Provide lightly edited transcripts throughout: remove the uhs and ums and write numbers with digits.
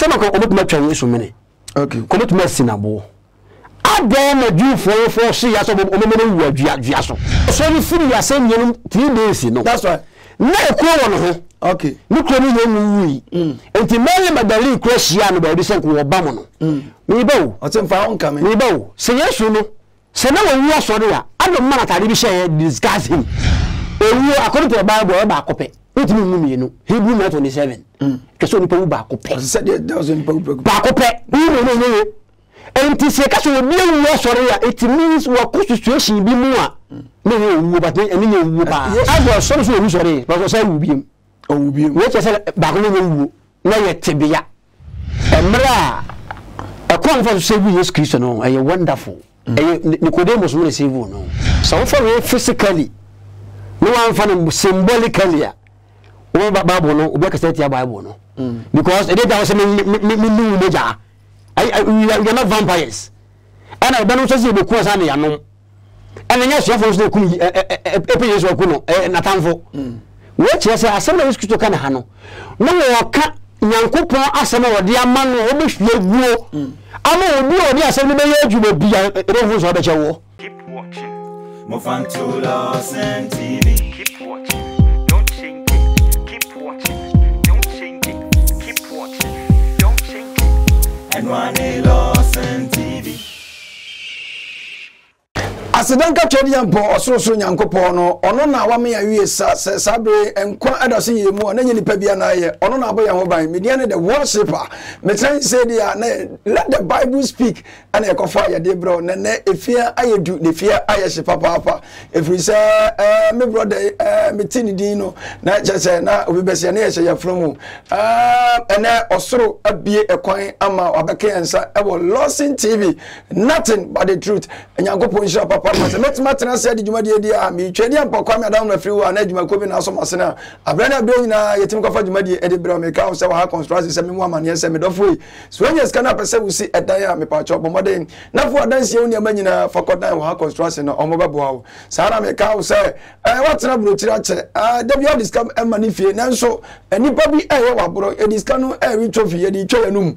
Some of them okay. Commit mercy na bo. Adam a Jew for 4 years of women who so you feel you are saying you 3 days, no. That's right. No, on okay. Look at me, and the man by the league Christian about this uncle Obama. We bow. I think for coming. We bow. Say yes, you know. Say no, we are sorry. I don't matter that we share discuss him. We are according to the Bible about copy. What do you know? Hebrew 9:27. Because only people back copy. Said there doesn't back copy. You and to say, because we are sorry, it means we are constitution be more. No, but I was something sorry, but I said we be. What I said, Baglin, Naya Tibia, a Mara, a conference service Christian, a wonderful. Nicodemus will receive no. So for physically, no one found symbolically. Over Babono, Beccasetia Babono. Because it doesn't mean we are not vampires. And I don't say because I am. And yes, you have also a piece of Kuno, Natanvo. What you say, I said, I was to Kanahano. No, I can't. Yankupo, Asamo, dear man, Obish, you I'm all dear, so you will be a Rovers or the war. Keep watching. Move on to LORDSON TV. Keep watching. Don't change it. Keep watching. Don't change it. Keep watching. Don't change it. And one day, LORDSON TV. Asidanka chedi yampo osroso nyankopono ono na wame ya yue sabre enkwa adasi yemu na nyini pebia na ye ono na aboya ho ban media ne the worshiper me trying say dia na let the Bible speak and ekofa ya de bro na na efia ayedu ne fia ayeshe papa efri say me brother me tini din no na chese na obebesia na yeshe ya from ene osoro abie ekwan ama obeke ensa e wo LORDSON TV nothing but the truth nyankopon shop papa mathematics matena said djuma die dia mi twedi ampokwa mi adam na free wa na djuma kobi na so masena abrana bro nyina yetim kofa djuma die edi bro me ka so wa construction se me mu amane se me dofoi so when you scan up se we see edan a me pa chop modern na for dance you nyama nyina fakodan wa construction no omobeboa wo sara me ka so watena bro tira che dem you discuss manifie nanso enipa bi ewe wa bro discuss no ewe trophy ye di twa enum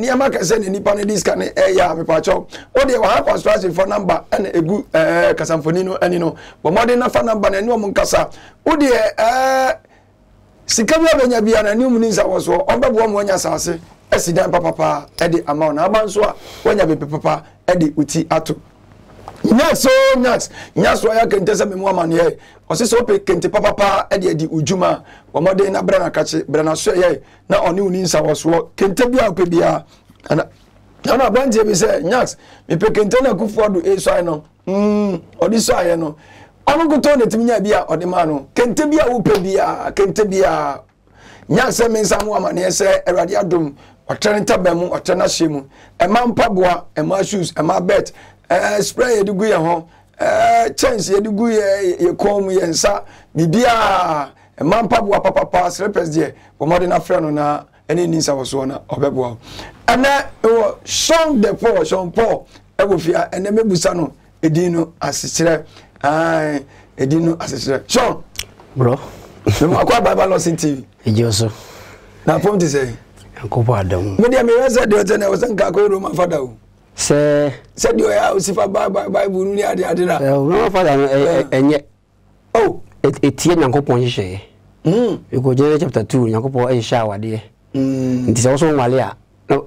niama ka se nipa ne discuss ne eya me pa chop what they were constructing for number and a good Casamfonino and you know, but more than enough number and no Moncasa. Would they Sicabia when you be on a new minister was so on the one when you saw say, Essidan Papa, Eddie Amount Abanswa, when you be Papa, Eddie Uti Atu. Yes, so nuts. Yes, why I can tell some woman here. Or says, Ope can to Papa, Eddie Ujuma, or more than a Brana Catch, Brana Sway, now on new Ninsa was so can tell you how could be a. Ana banje bi se nyax me pekente na kufuodo esai no odiswa ye no onu kuto ne timinya bia odema no kente bia wo pe bia kente bia nyax me nsamu amane se erade adom otrenta bemu otrena shemu ema mpaboa ema shoes ema bet spray edugu ye ho change edugu ye kom ye nsa bibia ema mpaboa papa slippers die bomode na frɛ no na eni ninsa woso na obeboa and Sean the poor, Sean Paul, Evofia, and the Mebusano, Edino, Assistre, I Edino, Assistre. Sean, bro, you are quite by LORDSON TV. Ejoso. Now, point to say, Uncle Pardon. Media may said the other was in Kako Roman Father. Said you are if I buy by Bunia the Adina. No, Father, and yet, oh, it's young Uncle Ponche. You go to chapter 2, Uncle Paul, and shower, dear. It is also Malia. No,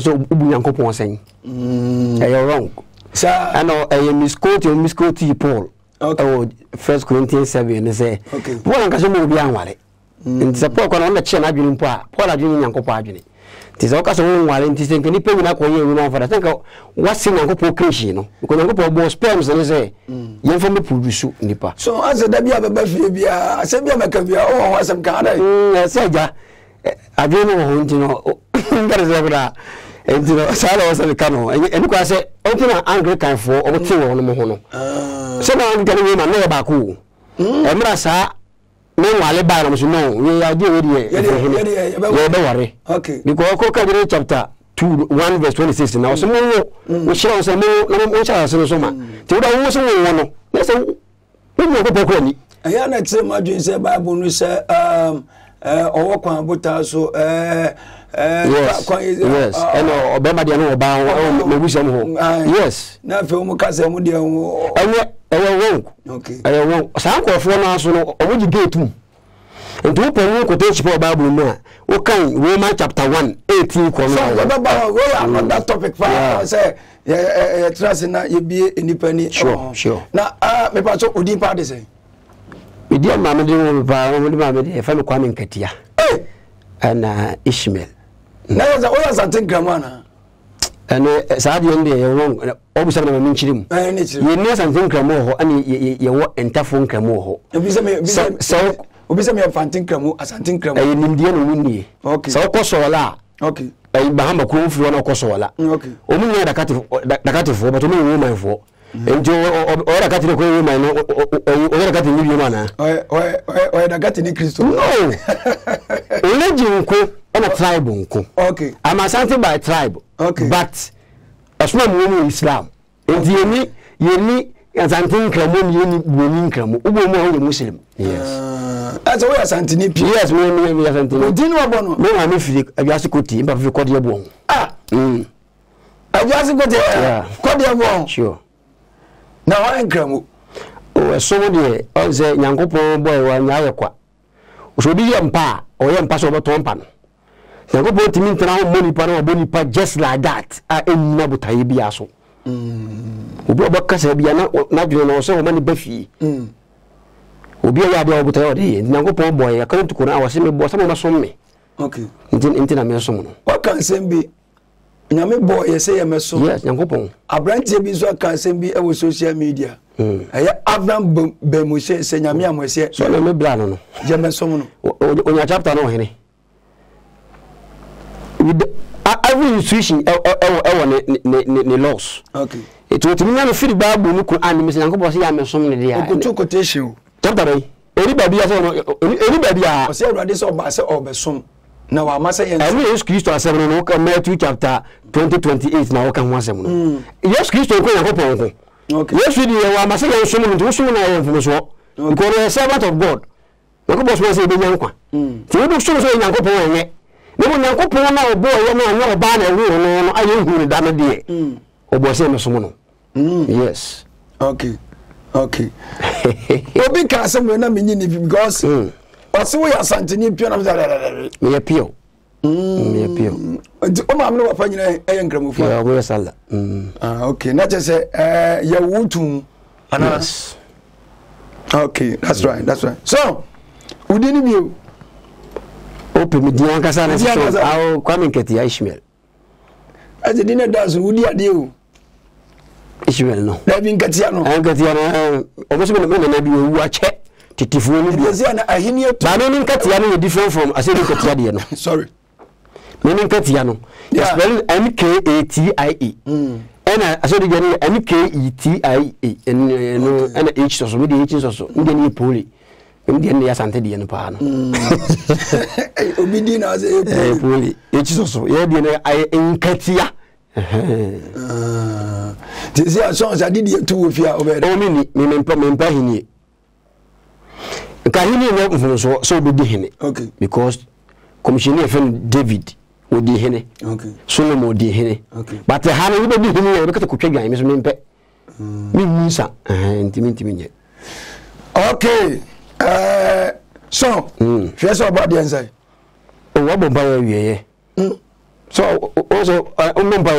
so Ubunyanko saying. You're wrong. Sir, I know a misquote or misquote Paul. Okay, 1 Corinthians 7 and say, okay, Paul and Casimo be unwale. And support on the chain I didn't pa, Paul I didn't yanko pardon. Tis all Casamo and Tis and Penny Penny for the think of what's in Uncle Pocration. Because Uncle Paul sperms and say, you're from the produce nipper. So as a Dabia Bavia, I said, Yamacavia, oh, what's some kind I said, I don't know. That is and Sala was a canoe, and you say, open an angry time for over 2 on the Mohono. Someone can be my neighbor Baku. Emrasa, no, I buy them, you know, we are doing it. Okay, because Coca chapter 2:1 verse 26. Now, some more, we shall say more, no more chance in the summer. To the Mohono, let's say, we will go back on it. I am not saying, Margin said, Babu, we said, Yes. Hello, Obama Diano Obama. Yes. Now, for Mukasa Mudio, I won't. Some of one answer, I would get to. And two people could teach for Babu more. Okay, Roman chapter 1:18. On that topic, I say, trust in that you be independent. Sure, sure. Now, maybe I talk with the party say. We dear Mamma, the fellow coming Katia and Ishmael. Now, the others are thinking Gramana. And Sadian, they are wrong. Always, I mention him. You know something Gramoho, and you walk and tough on Gramoho. So, obviously, I fanting Gramu as an thinker. An Indian windy. Okay, so Kosola. Okay, I Bahama Cove, one of Kosola. Okay, only the cat for, but only woman for. And Joe or a cat in the woman or a cat in the woman or a cat in the crystal. No, legend. I'm a tribe. Okay. I'm assented by a tribe. Okay. But a small woman is Islam. And you need as I'm thinking, you Muslim. Yes. As well as Antony, yes, we are Antony. Didn't want no, I'm a Yasukuti, but you caught your bone. Ah, I just got there. Caught your bone, sure. Now I'm Gramu. Oh, so dear, I say, Yanko boy, one Yaka. So be Yampa or Yampass over Tompan. They go to me now, money, just like that. I am not what I be aso. Okay. What can send me? Nyame boy, you say I'm a so. Yes, Yankopon. I brand Tibizwa can send me over social media. I have done Bemuse, say Yamia Mose, so I'm a blan. Jamason. On your chapter, no, Henry. Every institution, the laws. Okay. It would mean a few Bible look and Miss Uncle Bosia and so many. I could quotation. Totally. Anybody else, this or myself or Besson. Now I must say, every excuse to a 7 o'clock, Matthew chapter 20:28. Now can one 7. Yes, Christo, okay. Yes, we do. I must say, someone to soon I am from the swap. Because a servant of God. The Cobos was a young one. So you don't show Uncle. No one can put on our boy, no banner, no, I don't know that idea. Obosem, yes. Okay, okay. You'll be casting when I mean if you go soon. Or so we are something in Piano. Me appeal. Me appeal. Oh, I'm not finding a young grammar for your salad. Okay, not just your wood tomb and us. Okay, that's right, that's right. So, who didn't you? Open with Diankasana, I'll come and get the Ishmael. As the dinner does, would you do? Ishmael, no. Living Catiano, I'll get the almost when I do watch it. Titifuni, Diana, I hear you. Meaning Catiano is different from a single Catiano. Sorry. Meaning Catiano. Yes, well, MKATIE. And I said again, MKETIE, and H or so, with the H's or so, Indian Poli. Indian yes and the pan. Obedient as a bully. It is also, I incatia. These are songs I did you two with your over. Oh, mini, Pahini. Kahini, so be the okay. Because Commissioner David would the henny. Okay. Solomon would the henny. Okay. But the Hannah would be the look at the cooking game, Miss Mimpe. Mimsa, and Timmy. Okay. So, yes, about the answer. So, also, I remember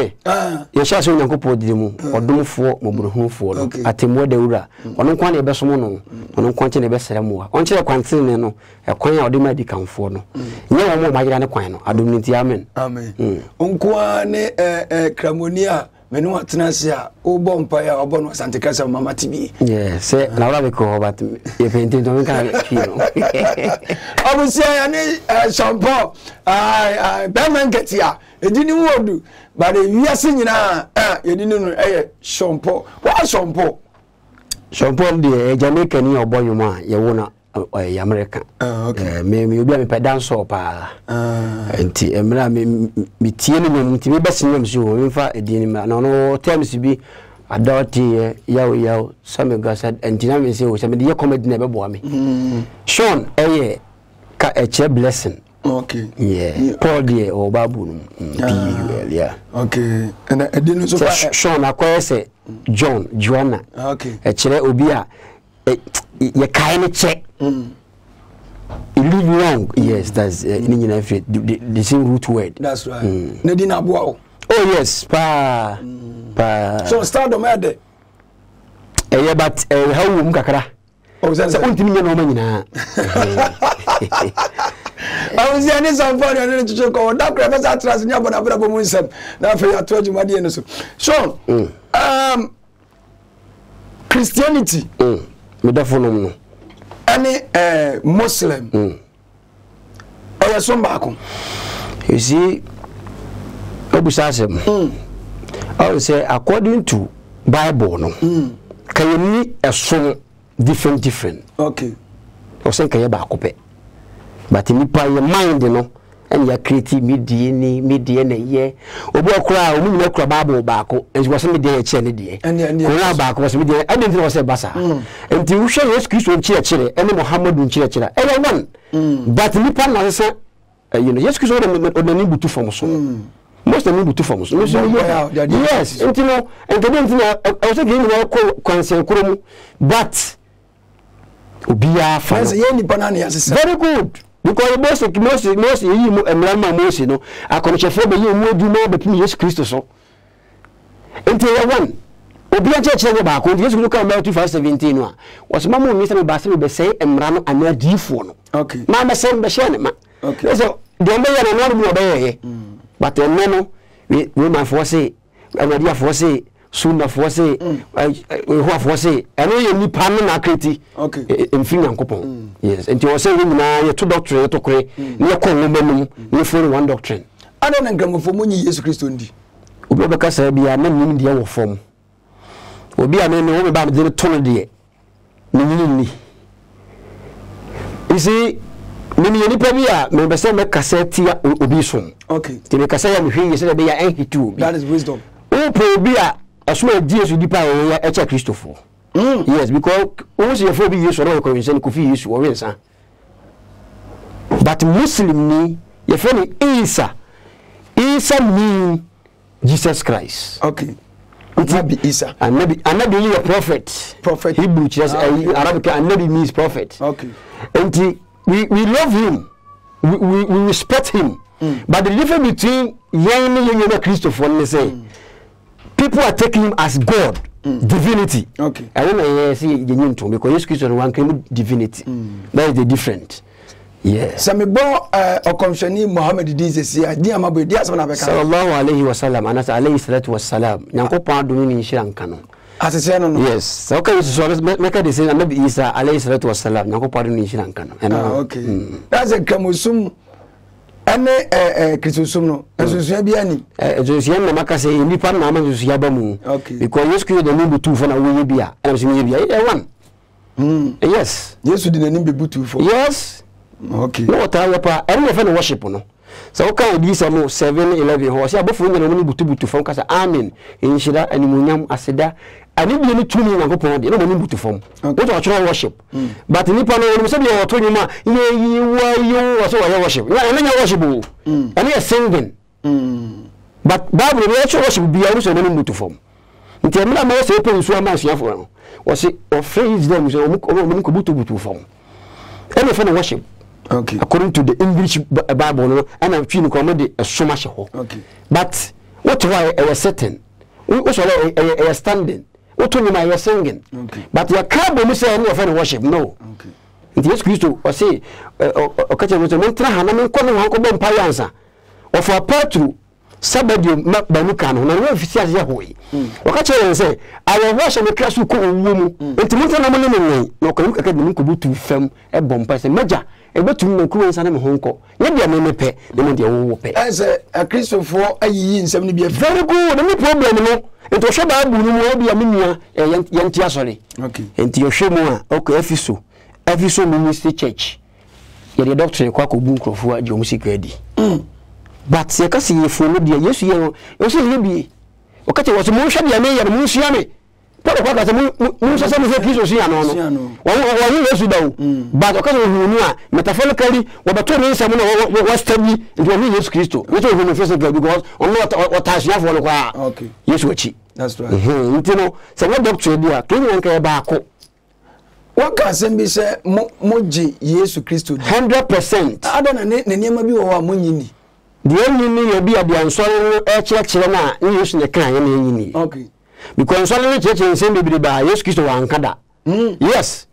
you shall soon go to the moon or do for Mobu for at Timor de Ura, or no quantity best mono, or no quantity best more. Until a quantino, a coin or the medical for no. No more by an aquino, I don't mean the amen. Amen. Unquane Cramonia. Menua Tenacia, O Bompire, or Bono Santa Casa, Mamma TV. Yes, I love it, but if you don't get it, I would say, I need some poor. I Batman gets here. It didn't want to, but if you are singing, you didn't know, Sean Paul. What's Sean Paul? Sean Paul, the Jamaican, your boy, you want, you wanna. American. Okay. Maybe you be a dancer, pa. And I me telling you, best in you. In fact, no times be a daughter, yow, some of us, and Dinamian say, which I mean, your comedy never bore me. Sean, ka eche blessing. Okay. Yeah. Paul dear or Babu. Yeah. Okay. And I didn't so Sean I say John, Joanna. Okay. A chile ubia you kinda check. You live wrong. Yes, that's the same root word. That's right. Nadina Buao. Oh yes, pa pa so start the matter. Yeah, but how kakara? Oh, that's I was saying some funny and to joke or that professor trust me about a woman. Now for your 12 my dear. So Christianity any Muslim or some back. You see I would say according to Bible no can you need a song different. Okay. Or say can you back up. But in your mind, you know, and your creative mid DNA, yeah. Obokra, Umukra Babu Bako, and was in the day, Chenny, and Rabak was with the end of the Bassa. And the Usha was Christian Church, and the Mohammedan Church, and everyone. But Nipan answer, you know, yes, because all the Nibu to form so. Most of the Nibu to form so. Yes, and you know, and the one thing I also gave you concern, but Ubia France, very good. Because most you know, I can check for you more do more between Jesus Christ. So, until one, Obia Church never back, yes, look about 2017. Was Mamma Mr. Basil be say, and Rano and their default. Okay, Mamma sent Bashan. Okay, so they may have not be obey, but the men will my foresee, and the idea foresee. Soon of was a half was a really permanent critic, okay, in Finland. Yes, and you were saying now your two doctrine to create near Columbanum, you follow one doctrine. I don't know for many years, Christundi. Ubaka said, be a man in the other form. Will be a man over about the tonality. You see, many any premier may be sent a cassette or be soon. Okay, to make a say, I'm here, you said, be a anti too. That is wisdom. Oh, probia. I swear, Jesus would depend on H. Christopher. Yes, because almost your 4 years or all convention could be used or answer. But Muslim, your friend Isa means Jesus Christ. Okay. It will be Isa. And maybe a prophet. Prophet. Hebrew, just Arabic, and maybe means prophet. Okay. And we love him, we respect him. But the difference between young Christopher, let's say, people are taking him as God, divinity. Okay. I don't know, see the new tone because Jesus one came divinity. That is the difference. Yes. So me born or commissioning Muhammad disease. I did am about dias manabeka. Sallallahu alaihi wasallam. Anas alaihi salatu wasallam. Nyango pa aduni ni shiran kanon. Asese no. Yes. So okay, so make a decision. Maybe Isa alaihi salatu wasallam. Nyango pa aduni ni shiran kanon. Okay. That's a kamusum. Ane Christosum no. Ezusia biani. Ezusia na makase ni pan na mazusia bamu. Okay. Because yes kuyo deni butu fana uye biya. Ana msimiye biya. E one. Yes. Yesu deni butu fana. Yes. Okay. No tawe pa. Eri na fana worship no. Sa oka odi sa mo 7:11 ho. Sa abofu ngene no butu fana kasa amen. Inshira ani munyam aseda. Ani bi ni tumi na gopo de. No mo ni butu fana. What actual worship. But ni pan no se biya oto nyuma. You also worship. You are worship. And you are singing. But Bible, we actually worship. We are also learning to form. If you are not open to form, you are form. Or say, or phrase them. You are to form. Everything worship. Okay. According to the English Bible, and I'm feeling comedy so much. Okay. But what why I was sitting? What why I was standing? What why I was singing? Okay. But your Bible, you say, you are worship. No. Okay. Yes, Christo, or say, or catch a mentor, and I mean, calling Uncle Ben Payansa. Or for a part through, somebody not by Lucan, who never visits Yahweh. Or catch and say, I will wash and the class who call woman, and to mention a money, no can look at the Mukubu to film a bomb pass a major, and what to no cruise and Hong Kong. Maybe I may pay, they may be overpaid. As a Christo for a year in 70 be a very good, no problem. And to show that will be a minia, a Yantiasoli. Okay. And to your Shemua, okay, if you so. Every so ministry church, your doctor Kwaku Bunko for your music ready. But Sekasi for no dear, yes, you see, maybe. Okay, was a motion, you may have a musiame. Kwa kazi mimi sasa mzekizo si anono wawili yesu dawo baada kazi ununua metaphorically wabatoa mimi sana wa study ndio mimi Yesu Kristo wetu unafesa because only watashafu wale kwa Yesu wachi that's right ntino sababu doctor dia kwenye wanka baako wakasembi se moji Yesu Kristo 100% adana ne niema bi wa munyini ndio nyinyi yobi abiansoro echirekire na Yesu ne kan yana nyinyi okay because only church in same be by Yesu Kristo wankada yes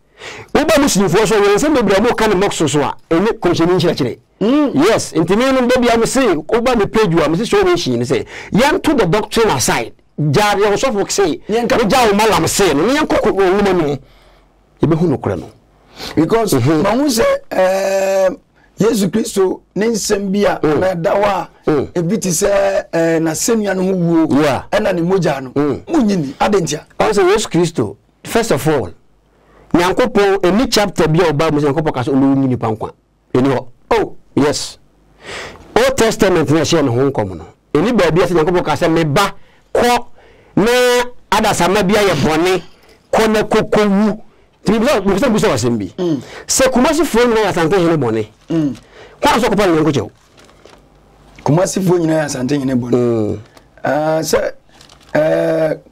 uba musinfo so we same be mo kan moxo so a ene komisheni nchirachire yes intimi no be am say uba me pejua me say show me shin say yan to the doctrine aside jari on so folk say yan ka jawo malam say no yan kokko wuma no e be hunu kura no because ma hu say Yesu Kristo nensem bia na dawa ebiti se na senua no wuo ena ne moja no munyini adentia also Yesu Kristo first of all nyankopo any chapter bia oba mu nyankopo kaso munyini pankwa eni oh yes Old Testament na she no honkom no eni ba bia se nyankopo kaso meba ko na adasama bia ye bone ko na kokowu tibla mu fisa busa wasembi se kumasi fone na asante hele bone kwa soko pale ngo cheo kumasi fone na asante hele bone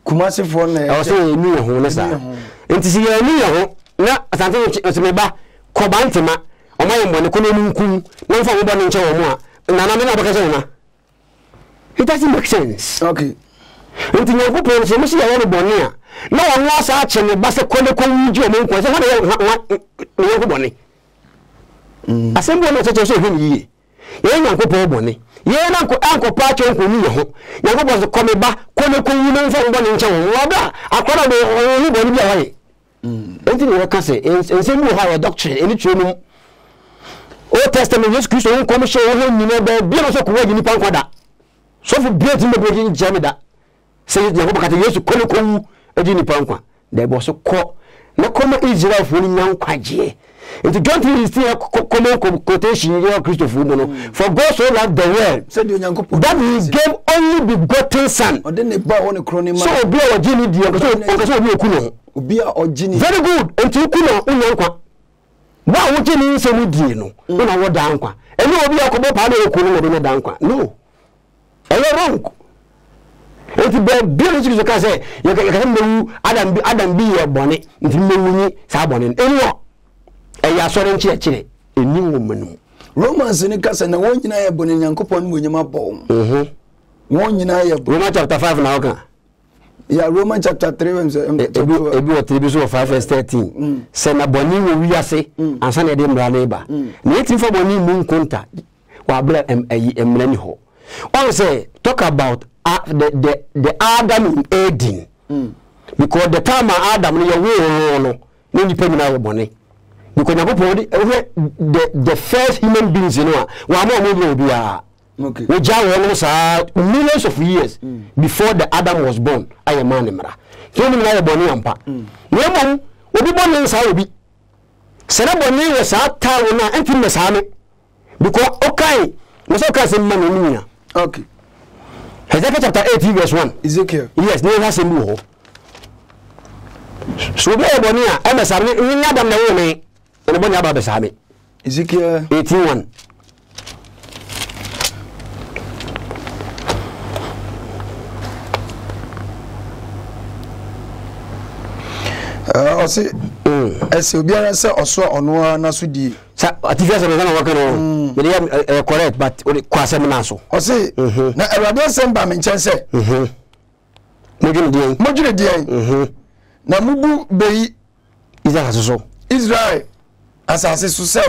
kumasi fone awase ni ho na sa enti si ni ho na asante osemeba ko bantema omaye bone ko ni nku na mfa bone nche wo mu a na na me na bakaso na it doesn't make sense okay enti nyako pele se musi ya ni bone a no one was actually basa kone konji o monko se ho bone asembo na cheche so hwe ni ye nyankopo bone ye na anko pa cho nko ni ho nyankopo so come ba kone konji no nfa ngone nche wo oda akora do ni bone bia waye enti ni waka se ensembo ha ya doctrine eni twe no Old Testament Yesu Kristo nko mo she ho ni na ba bia no so ko wagi ni pankwada so fu bia ti me bo gi jamida se nyankopo kata Yesu kone konwu eji ni pankwa da bo so ko na koma Israel fu ni nyankwaje enti John 3:16 come quotation of Christ for no for God so loved the world said Onyankopo that he gave only begotten son odene ba won kronima so obi a ogini di so obi okuno obi a ogini very good enti okuno unyankwa wa ogini nse mu die no na wo dankwa eni obi akobo pa na okuno no dankwa no ele wrong enti be biology so ka say you can mewu adam bi ye bone enti mewunyi sa bone eni wo eya sore nchi akire eni womanum Romans ni kasa na won nyina ye bone nyankopon mu nyima bom won nyina ye Romans chapter 5 na oka ya Romans chapter 3 ebi o 3 so 5:13 se na boni wo wiase ansa na de mra na iba na etin fa boni mu nkonta wa bla emlani ho on say talk about the Adam in Eden because the time Adam your way no no ni pe na bone because the first human beings you know wa mo do ya okay we ja millions of years before the Adam was born I am man mra so ni na bone ampa we mo obi bone sa obi se na bone we sa ta na enti me sa no because okay we so ka se man ni na okay Ezekiel chapter 8 verse 1 Ezekiel yes no has a new so be bonia e mesam ni nyadam na wo me ni bonia ba besame Ezekiel 81 ose ese obiara se oso ono na so di sa ativia se na waka no me dey correct but o kwa se na so ose na erade se mba me nche se mojure di na mubu beyi Israel so Israel asase so se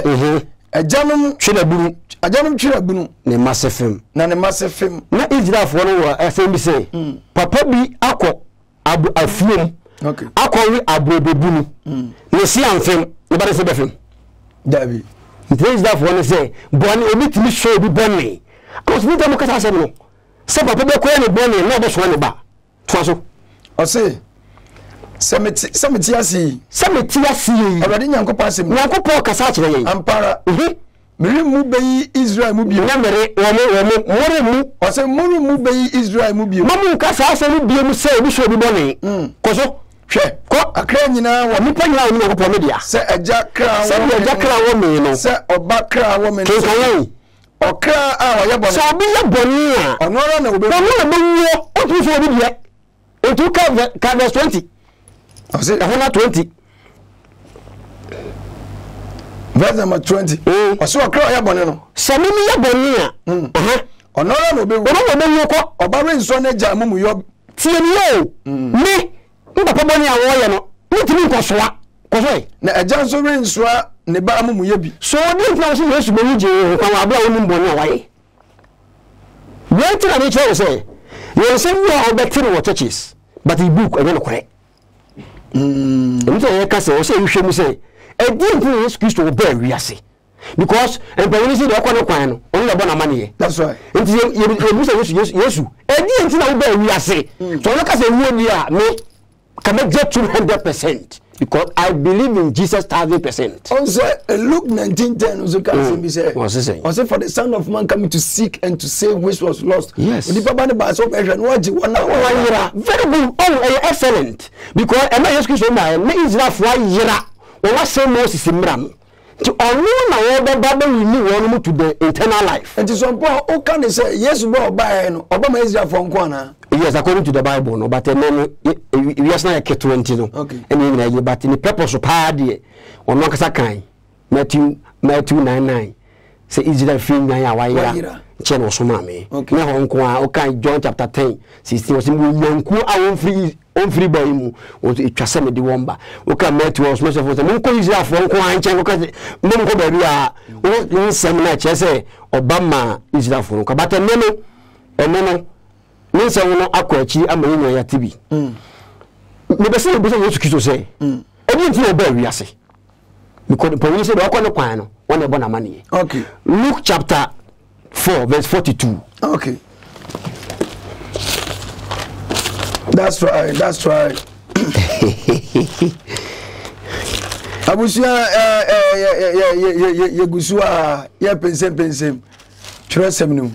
ajanum twira bunu ne masefem na Israel fo no wa afem bi se papa bi akọ afiem okay akọwi abobebunu ne si anfem ne ba se befem David praise that one say boni obitimi show bi boni because me dem kasa se no se papa be ko ne boni na obo so ne ba so so o say se meti asi already nyankopo asem nyankopo kasa akire yen ampara miri mu beyi Israel mu bi nyamere wo mu o se mu beyi Israel mu bi mamu kasa se mu bi mu se bi show bi boni ko so Ko akrani na wo nipa nyina wo ni ko media se ejakra wo mi no se obakra wo mi no okra a wo ye boni se obi ye boni a onoro na obi wo o tu so obi die e tu ka 20 o se 20 verse number 20 o se okra ye boni no se mi ye boni a onoro na obi wo ko obare nso na ja mumu yo ti ni papa boni awoye no mitimi nkosoa kosoe na ajanso rensoa ne ba amumu ye bi so ni influence yesu boni je kwa wa bla woni boni awaye wenti na me che say you say we are obetting what churches but the book again okore mto ye ka say o say hwe mu say e di influence yesu kristo wo ba wi ase because and when you see the okwa kwan no on le bona mane that's why enti ye mu say yesu e di enti na wo ba wi ase so no ka say wo ni a me cannot get 200% because I believe in Jesus 1,000%. Also, Luke 19:10 also can say, also for the Son of Man coming to seek and to save which was lost. Yes. Very good. Oh, excellent. Because I'm not asking so much. Me is not fly yera. We must say Moses Imran. To unknown our Bible we need one more to the eternal life. And to some point, how can they say yes? But by no, Obama is from Kwana. Yes, according to the Bible, no, but then we are not a 20 no. Okay. And but in the purpose of party, or no kasakai, Matthew 9:9, say Israel free Naya Waira, Chen or Sumami. Okay. Now Hong Kong, okay, John chapter 10:16 was in Yonku, I won't free. Free by him was it just the womba. Okay, met was most of the Munko is there for Kwan Chanukaz Munko Beria. What in seminar chase Obama is there for but a memo and memo means I will not acquachi and Marina TV. Never say what you say. I didn't know Beria say because the police said, Okano Kwano, one of Bonamani. Okay, Luke chapter 4:42. Okay. That's right, that's right. Abusia ye gusua ye pensem tresem.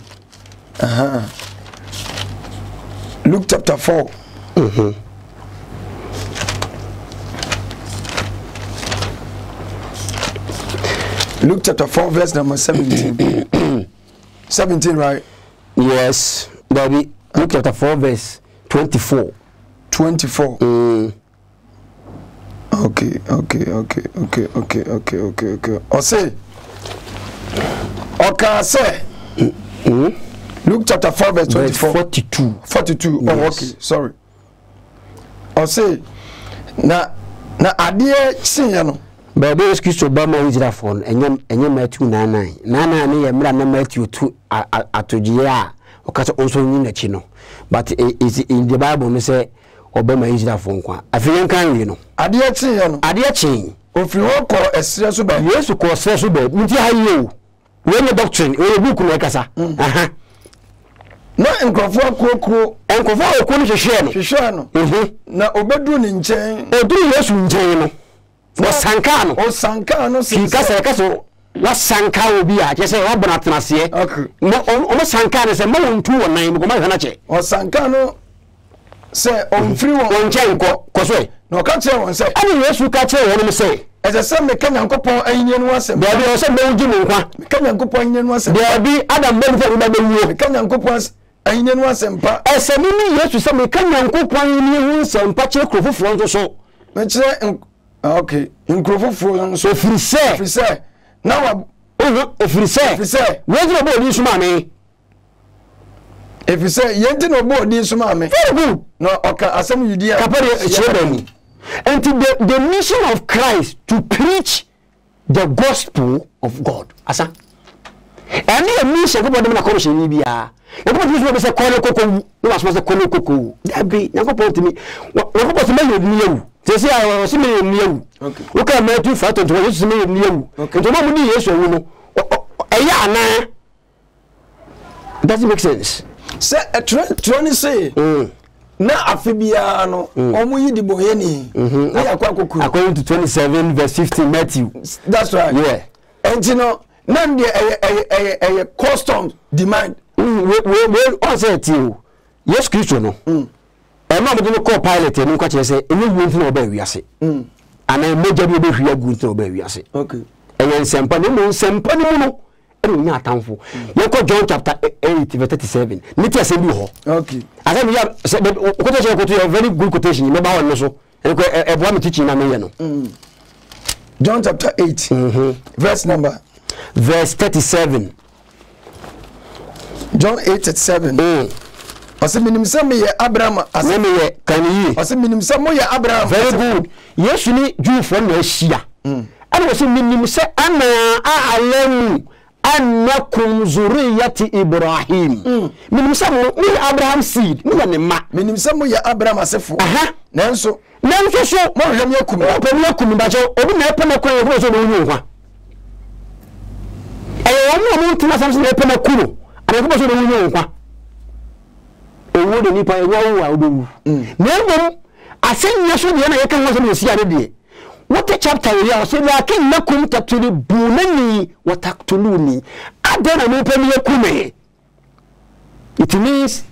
Luke chapter 4. Luke chapter 4 verse number 17. 17, right? Yes, Bobby. Luke chapter 4 verse 24. Okay. Say. Luke chapter 4 verse 24. 42. Yes. Oh, okay. Sorry. Say. Na adie sinya no. Bible is Christ Obama is that phone. Enye Matthew 9:9. Nana ni yemra na Matthew 2 atojia. Okaso onso nyi na chi no. But is in the Bible me say Obama is that phone kwa afiyan kan we no ade achi ofi wo ko esere so ba Yesu ko esere so ba nti ha ye we no doctrine we book no kasa no enkofo akoko ni hwehwe no na obedu ni nchen odu Yesu nchen no o sanka no si kasa what sanka obi a che se wa bona tenase okay o sanka ne se ma won tu won nan ko ma hana che o sanka no se on free won che ko so no ka che won se ani Yesu ka che won me se as a son me kan yankopon anyine no asem be abi o se be uji me kwa me kan yankopon anyine no asem be abi adam be fo ba be wu me kan yankopon anyine no asem pa ese mi ni Yesu se me kan yankopon anyine hu asem pa che krofo fo nso so me che okay in krofo fo so free se now, if you say, where's your boy, this mommy? If you say, you ain't no boy, this mommy. No, okay, I send you dear. And to the mission of Christ to preach the gospel of God. Asa. And the mission, everybody, I'm not going to say, Libya. Nobody was a corner cocoa. No, I was a corner cocoa. That'd be never point to me. What was the man with you? They say I was similar in you. Okay. Look at me too fat and to was similar in you. Okay. The moment yes, you know. Ayana. Doesn't make sense. Say a trend say. Na afibia no omo yi dibo ye ni. According to 27 verse 15 Matthew. That's right. Yeah. And you know, none the custom demand. We all say to you. Yes, Christian. Emma would not call pilot and look at you say, and you won't know where we are. And I may give you a good to obey. Okay. And then Sampanimo, and we are townful. You call John chapter 8:37. Nita send you. Okay. As I have said, what is your very good quotation? You remember our muscle. And everyone teaching a million. John chapter 8, verse number. Verse 37. John 8:37. Ase minim se me ye Abraham ase me ye Kani. Ase minim se mo ye Abraham. Very good. Yesu ni Jew from Asia. Ana ase minim se ana a'lamu annakum zuriyati Ibrahim. Minim se mo ni Abraham seed. Ni ne ma. Minim se mo ye Abraham asefo. Nanso mo hwem yakum. Obi yakum da je obi na epe makwa ye so no nwa. Eyo mo ntima samse na epe makuru. Ana ko so no nwa. Owo de nipa ewo wa obewu nembom asenya so de na yeka ho so no sia de de what chapter we are so la kin nakum tatuli bunani wa taktuluni adana no pe yakume it means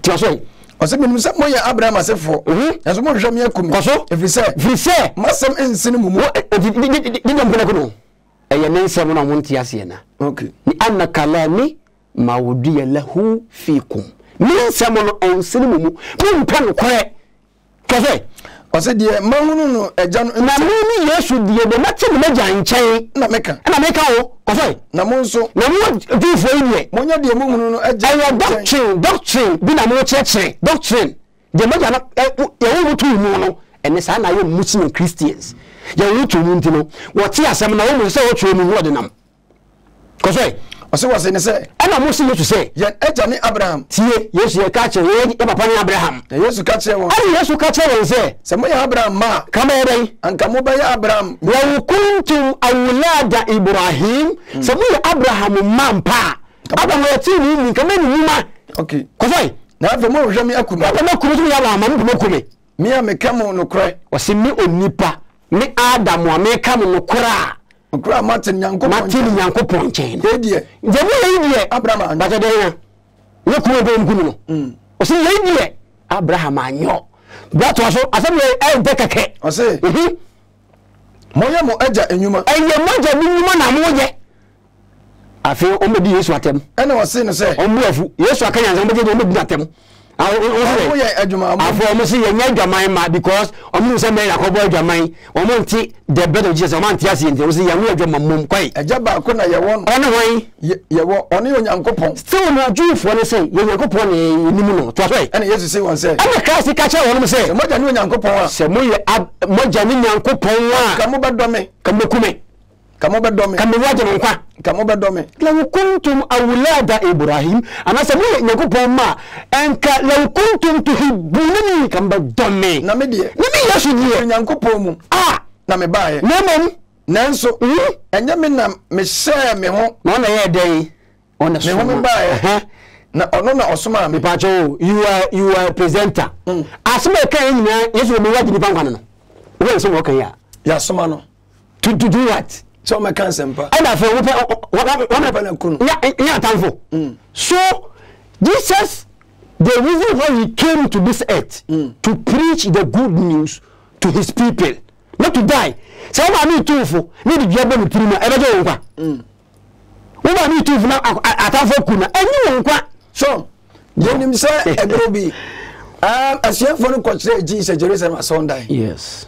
tiaso osemin musa moye Abraham asefo enso mo hwam yakume koso efise masem ensene mumu de nyampena kono eyene nsem na monti ase na okay ni anna kalami mawdiya lahu fikum min samono on sinimu mun pan kwae kafe ose die mahunu no eja no na mimi Yesu die be na timi meja nchen na meka o kafe na munso na mu di fo ile monya die mahunu no eja your doctrine bi na mo church doctrine de meja na ye wo tu mu no ene sa na ye Muslim Christians ye wo tu mu ntino wo ti asem na wo mu se wo tu mu wo de nam kafe ose was in say and I must say yen ejani Abraham tie Yesu ye catch ye papa ni Abraham Yesu catch ye won and Yesu catch ye say se mo Abraham ma kama ye and kama be Abraham wa kuntum awlada Ibrahim se mo Abraham ma pa Abraham ye ti ni kama ni ma okay kofai na fe mo hwami akuma na kuru tu ya la ma mo kume mi a me kama no kra ose mi onipa mi Adam wa me kama no kra Okra Martin Yankopon chain. Dear, the lady Abraham, but a look who don't go. Was lady Abraham, I know. That was a decade. I say, Moyamo Edja and you, and your mother, you man, I'm more. I feel only this what him. And I was saying, yes, I can't remember that him. I see a young because almost made a cowboy Jamai, or Monty, the better just a month, yes, and there was a young woman. A Jabba Kuna, you won't on the way, you were only on your coupon. Still not Jew for the same, you go pony in the moon, to say, and yes, you see one say, I'm a classic catcher, I want to say, what I'm young coupon, Samuel, Mojanina coupon, come over Dome, come to come over Dome, come over Kamoba dome la kuntum awlada Ibrahim ana samu yakupo ma enka la kuntum tuhibunani kamba dome na me die na me Yesu die nyankopo mu na me baaye na mom nanso enye me na me share me ho na na ye dey ona so me ho me baaye na ono na osoma me pacho you are a presenter asma kan nyina Yesu me wadi nipa kwana no we so wo kan ya soma no to do what so my cancer and I feel what so Jesus the reason why he came to this earth to preach the good news to his people not to die so I need to for need to be prima e go kwa we need to na atafo kuna enyi kwa so you nim say e go be as you for consider Jesus Jerusalem as Sunday yes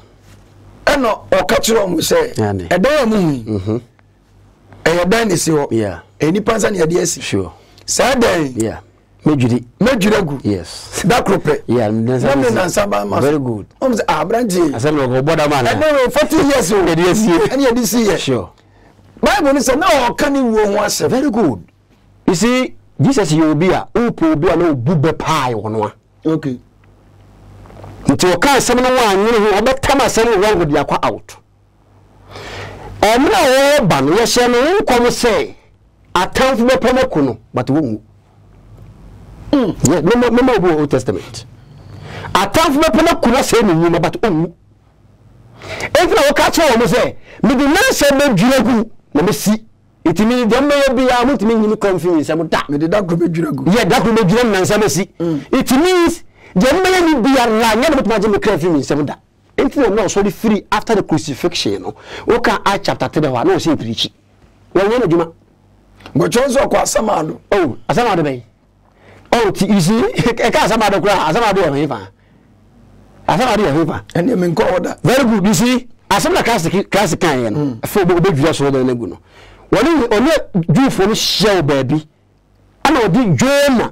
no okachiro mu say edan mu edan ni si ho yeah enipa nsa na ade asi sure say den yeah mejuri agu yes that corporate yeah very good abranti asem go boda man edan 40 years o ade asi and you see here sure Bible say na o kan wo ho asem very good you see Jesus you be a opo be a no bube pai wono okay nti o kan sem no wan ni ho obetama sem wan go dia kwa out amra o ba no ye she no nkom se atamfo be pema kuno but wo mu no bo Old Testament atamfo be pema kuno se ni mu but wo mu efra o ka che o mo se mi di nan se be dwiragu na me si itimi dem be bia mo timi nyimi confidence am da me di da go be dwiragu ye da go be dwiragu nan se me si it means Jemaya ni biaranya na mutumaje mekrefi mi semuda. Enti na no sorry free after the crucifixion no. Oka Acts chapter 3 wa no say preach. Wonye na djuma. Ngochonzo kwa asamado. Oh, asamado be. Oh, ti izi e ka asamado kura, asamado e mefa. Asamado e mefa. Eni me nko order. Very good, you see. Asamla classic kan ye no. Fo bo dwua so do na gu no. Woni oni djuu fo no shell baby. Ana odi Jonah.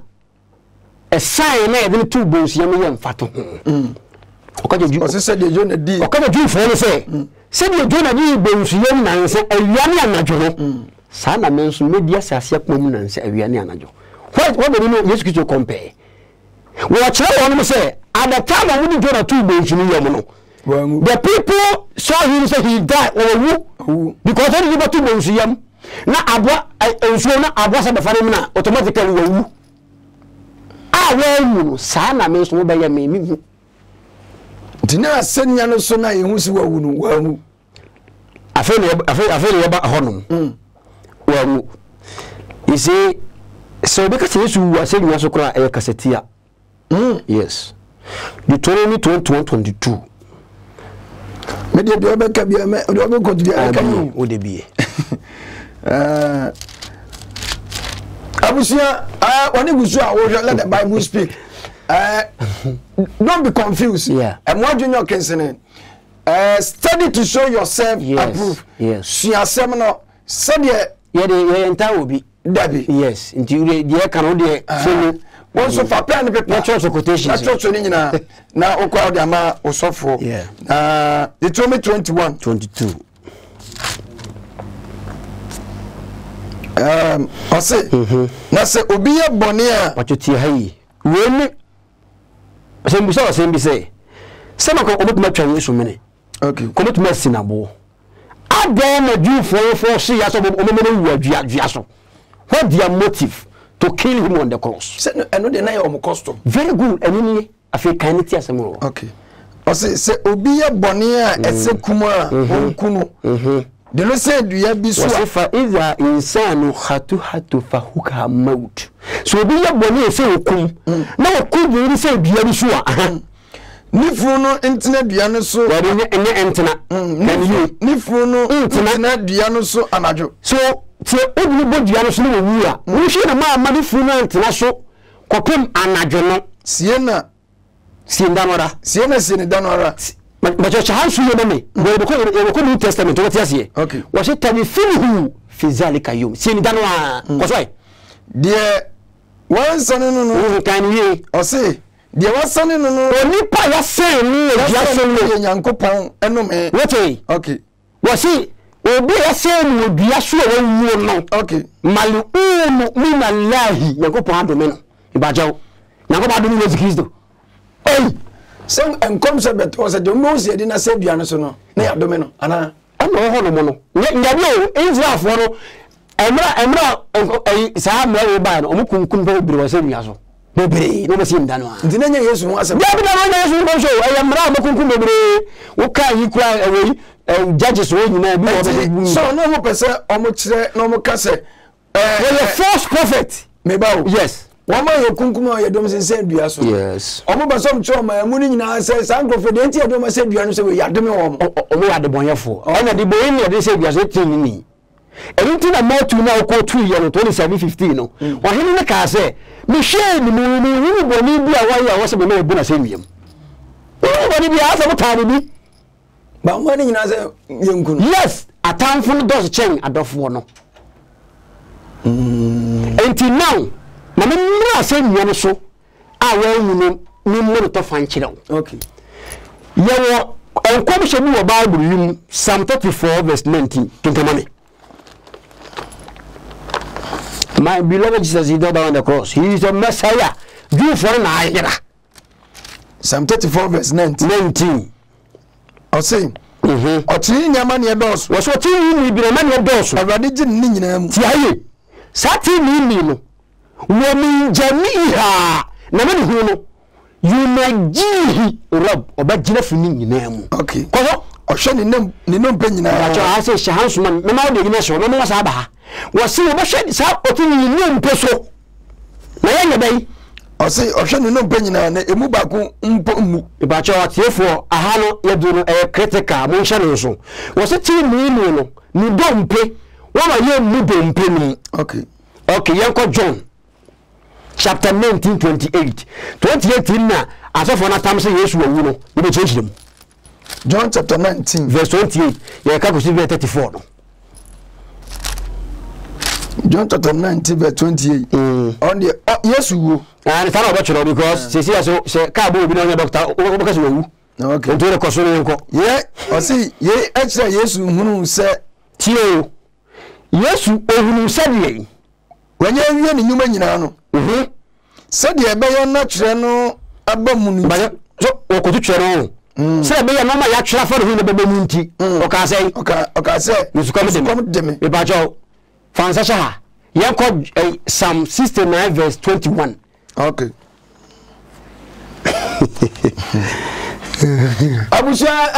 A sign na the two bones yam fato o ka je ju for no say the Jonah bi bones yam na nse awiane anajo no sa na menso media sase akpom na nse awiane anajo what do you know Jesus Christ compare we are trying to say at the time when the Jonah two bones yam no the people saw him say he died or because only the two bones yam na abwa enso na abwa sa defare na automatically we awonu sana menso wo beye me mihu dina asenya no so na yehusi wawunu wawu afele yaba honum wawu isi so because Yesu asenya so kra e kasetia yes Deuteronomy 21:22 me de be ka bia me de be ko dia ka ni o de bia Abusia, let the Bible speak. Don't be confused. Yeah. And what junior concerning? Study to show yourself approved. Yes. She has seminar. Study. Yeah, the entire will be. Debbie. Yes. Until the can only. Once of our plan, the natural quotations. Natural na na okwa the ama osofo. Yeah. Deuteronomy 21:22. I say, na say obiya bonia. What you tie high? When sembisa, some of them not Chinese women. Okay. Come to mercy na bo. I don't do for she as of women who are diaso. What their motive to kill him on the cross? I know the name of custom. Very good. Any Africanity as a more. Okay. I say obiya bonia. Ese kuma onkuno. The Lord said, "You have been so far either insan or hatu fahuka maut." So be your boni say okum. Now okum you say be your sure. Ni funo internet duano so. Wadi ni internet. Ni funo internet duano so anajo. So ti obi bo duano so ni wuya. Wo she na ma amadi funo internet so kopem anajo no. Siena sindanora. But your house, you know me. We will New Testament. What is here? Okay. Was it telling who physically you? Sin Danua. What's right? Dear, one son in the can ye or say, there was son in the Nipa, you say me, Jason, young coupon, and no man. What a okay. Was he? Will be a same would be a sure you know. Okay. Malu, me, my lie, you go pound the men. Bajo. Now, what do you know? Do? Oh. Some and comes about was a domosia didn't save the answer. No, domino, and I am no honomono. Let Yabio, Israel for Emra, Sam Mariban, Omukum Kumbo, Brosemiaso. Nobody, never seen Danoa. The name is one. I am Rabakumbe. What can you cry away? Judges, wait, you know, so no more person, almost no more cassette. A false prophet, maybe, yes. Wamayo kunkuma ya domse seduaso. Yes. Omo basom choma amuni nyina se sankrofo de ntia doma seduano se we yadome wom. Omo yadebonyefo. Ona de boyin ne de seduaso tinini. Enti na motu na okotu ye no 27:15 no. Wa hene ne ka se me hwe ni mu boni bi a wa ya wo se me na bu na seduam. O boni bi a se mo tani bi. Ba amuni nyina se yenku. Yes, atamfo no does chen adofo no. Enti now Mama mura se nyane so awon ni mo to fan chira. Okay. Yewo en ko se mi wo Bible yim Psalm 34:19 tuntamame. My beloved Jesus is dead on the cross. He is the Messiah. Do for na ayira. Psalm 34:19. I say Oti nyama ne dos. Wo so ti ni bi na ne dos. Awade ji ni nyina mu. Ti aye. Sa ti ni no. Women Jamiha Naman Huno, you may G. Rob or Bajina Funi name. Okay, or Shannon Ninon Penina. I say, Shahansman, Mamma Ignacio, Mamma Saba. Was seen a machine, Sab, or Tinian Peso. May I obey? I say, or shall no penny and a mubaku umpu. But your therefore, a halo, Yadun, a critical, Monchanoso. Was it you, Mino? You don't pay. What are you, Mubin Penny? Okay. Okay, Uncle John. Chapter 19, 28. 28 in now, as of one time, say yes, you know, you may change them. John chapter 19, verse 28. You can't see 34. John chapter 19, verse 28. On the yes, you and follow what you know because she says, Cabo will be on your doctor. Okay, do the question. Yeah, I see. Yeah, actually, yes, you say, Tio, yes, you said, when you're in human, you know, said, yeah, by your natural abomination, but so, or could you channel? Say, be a number you actually for the baby, okay, say, you come to me about your. Francesha, you have called Psalm 69, verse 21. Okay. Abusha,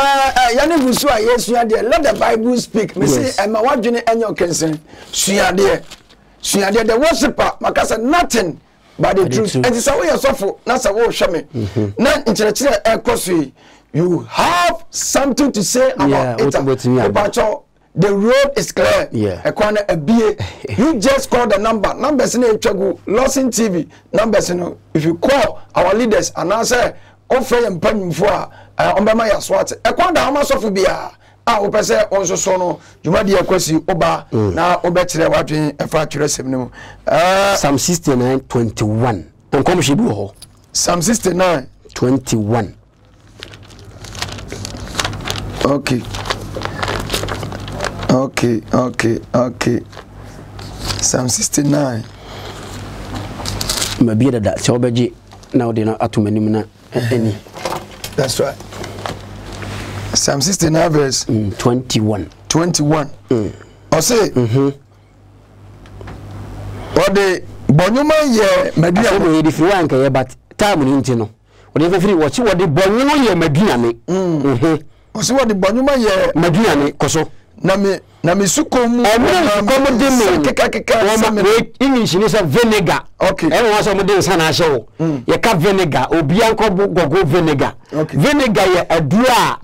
Yanibusua, yes, you are there. Let the Bible speak. Me say, and my wife, Jenny, and your concern. She are there. She are there. The worshiper, Makasa, nothing but the truth. And it's a way of suffering. That's a way of shame. Not intellectual and costly. You have something to say about it. About your. The road is clear. Yeah. A corner, a BA. You just call the number. Numbers in Chagu, Lawson TV. Numbers in. If you call our leaders and answer, offer and pay for Ombamaya Swat. A corner, how much of Ubia? I will say also sono. You might be a question. Oba now Obetri watching a fracture. Psalm 69:21. And come she do. Psalm 69:21. Okay. Okay. Psalm 69. Maybe that Chobaji now they not at any. That's right. Psalm 69 verse 21. 21. I say. Or the Bonuma ye Medina if you want, but time in Tino. Whatever free watch what the Bonuma ye Medina. Also what the Bonuma ye Medina Koso. Nami sukomu English is a vinegar. Okay. Everyone somebody is an asshole. You cut vinegar, Obianco go vinegar. Okay. Vinegar, a dua,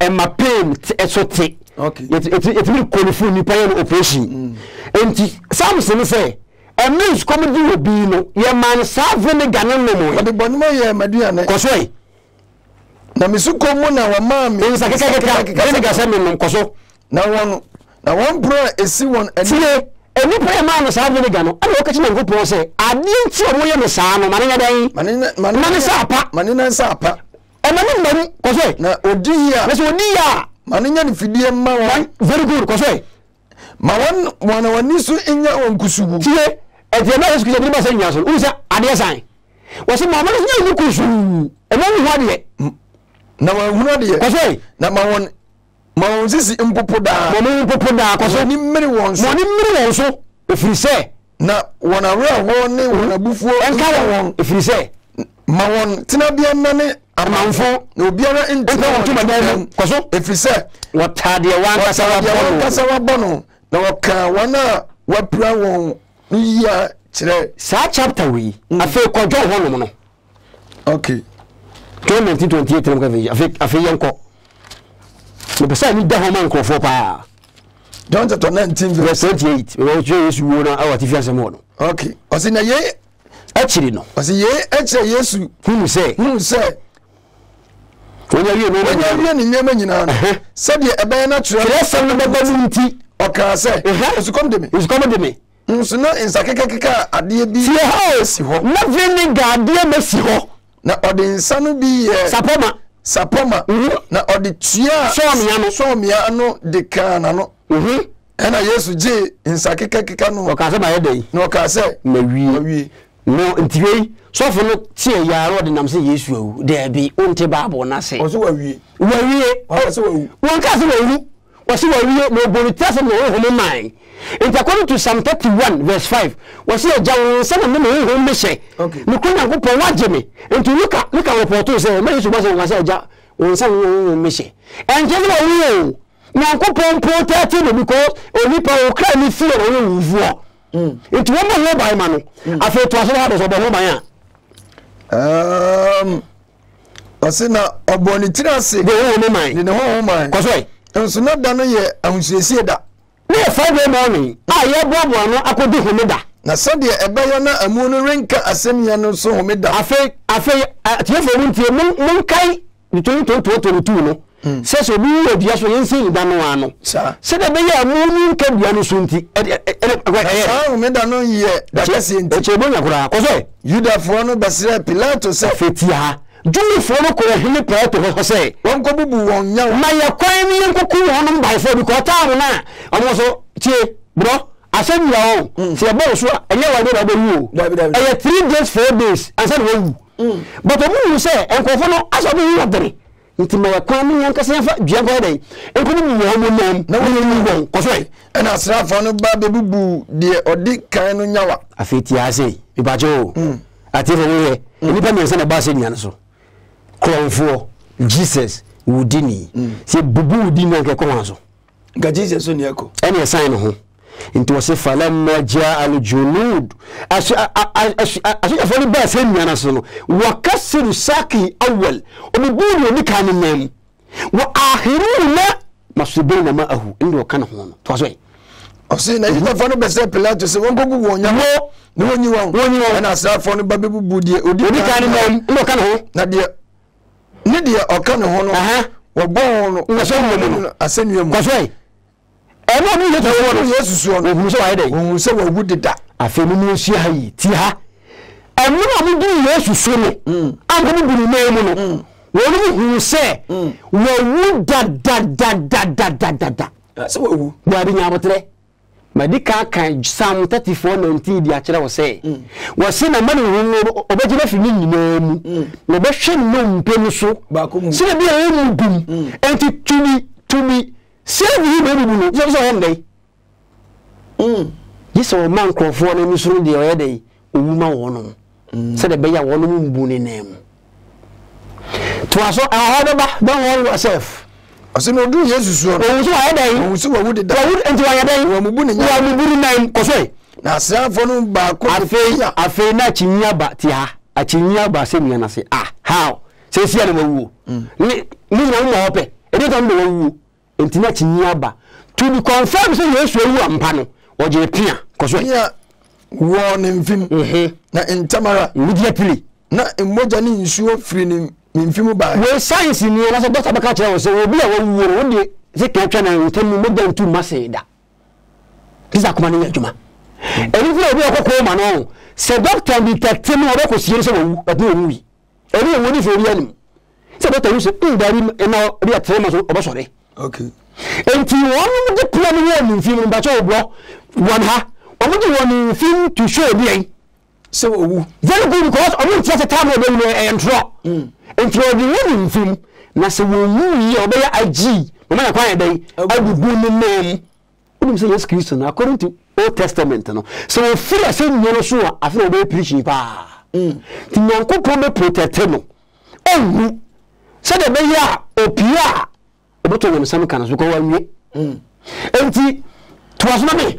a mapping, a sote. Okay. It will qualify Nipayan operation. And Samson say, a man's comedy will be no, your man serve vinegar no more. But the Bonmoya, Madiana, Cosway. Nami sukomuna, our mom is a vinegar salmon, Coso. Now one prayer is see one and any prayer man is having a gun. I look at him and go say, I need to wear the sound of Manina Day, Manina Sapa, and Manina Cosay. Now, Odia, Manina Fidia, my very good Cosay. My one of Nisu in your own Kusu, and the other is Kusabimasan Yasu, Usa, Adiasai. Was it my mother's name Kusu? And only one yet. Now, one yet. I say, now my one. Moses is impopular. Because only many ones. Also, if you say, now when I read before and carry if you say, my one Tinabian money, a man for no beer in the Koso, if you say, what had you want as our bono? Now, can one what prayer won't be today? Such chapter we, I feel called John Honomono. Okay, 2028, I feel young. The person need the human comfort power. John chapter 19 verse 28. We will show you one hour TV as a model. Okay. Osina ye actually no. Osina ye actually Yesu. Who say? When you name any name. Said the Ebe natural. Yes, some number community. Okay, say. It's come to me. So now in Sakekeka adie bi. See how is ho. Not even God adie be si ho. Na odinsa no bi sapoma. Sapoma na oditia so miano de kana no na Yesu je insakeka keka no okase ba yedei na okase mawi no ntiwe so fo no tie ya ro de nam se Yesu awu de bi onte baabo na se oso wawi okase wawu okase wawu wasi wawi no bo tase no ho mai according to Psalm 31 verse 5 wasi ejawo se na me ho me she me ko na ko po waje me nti look at report to say me Yesu ba se wasi eja won se ho me she en je wo na ko po protect me because oni pa o kra ni fear o wo fu o nti wo mo ho ba ma no afa to aso ha do so ba ho ba ya Asina oboni tirase go home man ne home man kwasoi enso na da no ye ahunhiesie da na fabe money aye bobo anu akodi homeda na sede ebeyo na amu no renka asemya no so homeda afei tiefo muntie mun kai ni to no se so bi ye dia so yense ida no ano se da be ye amu ni nka bia no so nti e homeda no ye da kesi nti chebonya kura kwasoi judafo no basira pilato se fetia Juli foro kora hini pa to ho say won ko bubu won nya ma ye kwan ni nko ku won mbai fo bi ko ta na omo so tie bro asem ya o se ba so enya wa de ba wu o e 3 days 4 days asem wo wu but omo you say enko fo no aso bi wu dere nti ma ye kwan ni nko se fa bia go dey enko ni mi wo nom na wo ni won ko so e na asra fo no ba be bubu de odi kan no nya wa afeti ase bi ba jo ati fo ni e ni pa mi se na ba se nya no so for Jesus Udini. Se bubu udini nke kwanzo. Ga Jesus oni yako. Ene assign ho. Nti wose fala maja aljulud. Ashi afoli ba se nyana so no. Wa kasiru saki awwal. Obubuni ni kan nem. Wa akhiru la masbuna ma'ahu. Ndo kana ho no. Twazo. Ose na yita fano bese Pilato se won gogu wonya ho. Ni wonyi won. Ena asafo no ba bebubu die. Odi kan nem. Ndo kana ho. Na die Nidia okano hono wabon no asenu mu kwasoi eno ni yeto wono Yesu ono obu so ayi dai won so wagu dida afemi no si hayi ti ha eno na mu di Yesu so no anko mu bi ne mu no wonu hu se wagu da so wagu wadi nya botre madika kan Psalm 34:19 di akira wo say wo se na manu wo obaji na fi ni nyina mu no be hwe no mpem so se bi e mu dum enti tumi se wi be bi no so ho ndai yeso man krofo no mi suru di o ye dai owuma wo no se de be ya wo no mbu ni nem to aso ahodoba don worry yourself asino do Jesus so o so ayi dai o so wawu dai wawu enti wa yadai wa mubu ni ya mubu nine kosoi na asrafo no ba ko afi na chinya ba ti ha a chinya ba se mi na se ah how se si ya na wawu ni na mu hope e dey don be wawu enti na chinya ba to be confirm se Jesus wawu ampa no o je pia kosoi ya wo ne mfim na entamara immediately na emoja ni nsuo free ni mfimo ba we science ni na so doctor baka kire so obi a wawuro wode se ka twa na utemu modern tu maseda kiza kuma ni adjuma eri fira obi akoko ma no se doctor bi tatemu obako siye so wu adu wi eri woni fe ri anim se doctor wi se ndari na ri atema so obasore okay enti wonu de plan ni anim mfimo ba cho obro wan ha omuji woni mfim to show bi en so owu very good because omu tete table dem no en draw introducing film na se wonu ye obeya agi o ma na kwa yedai agugu ni nem odum se Jesus Christ na according to Old Testament no so free as in no so afi obeya preach pa ti no ko promo protect no ewu se de be ya opia oboto wonu sam kan so ko wanwe enti to asoma me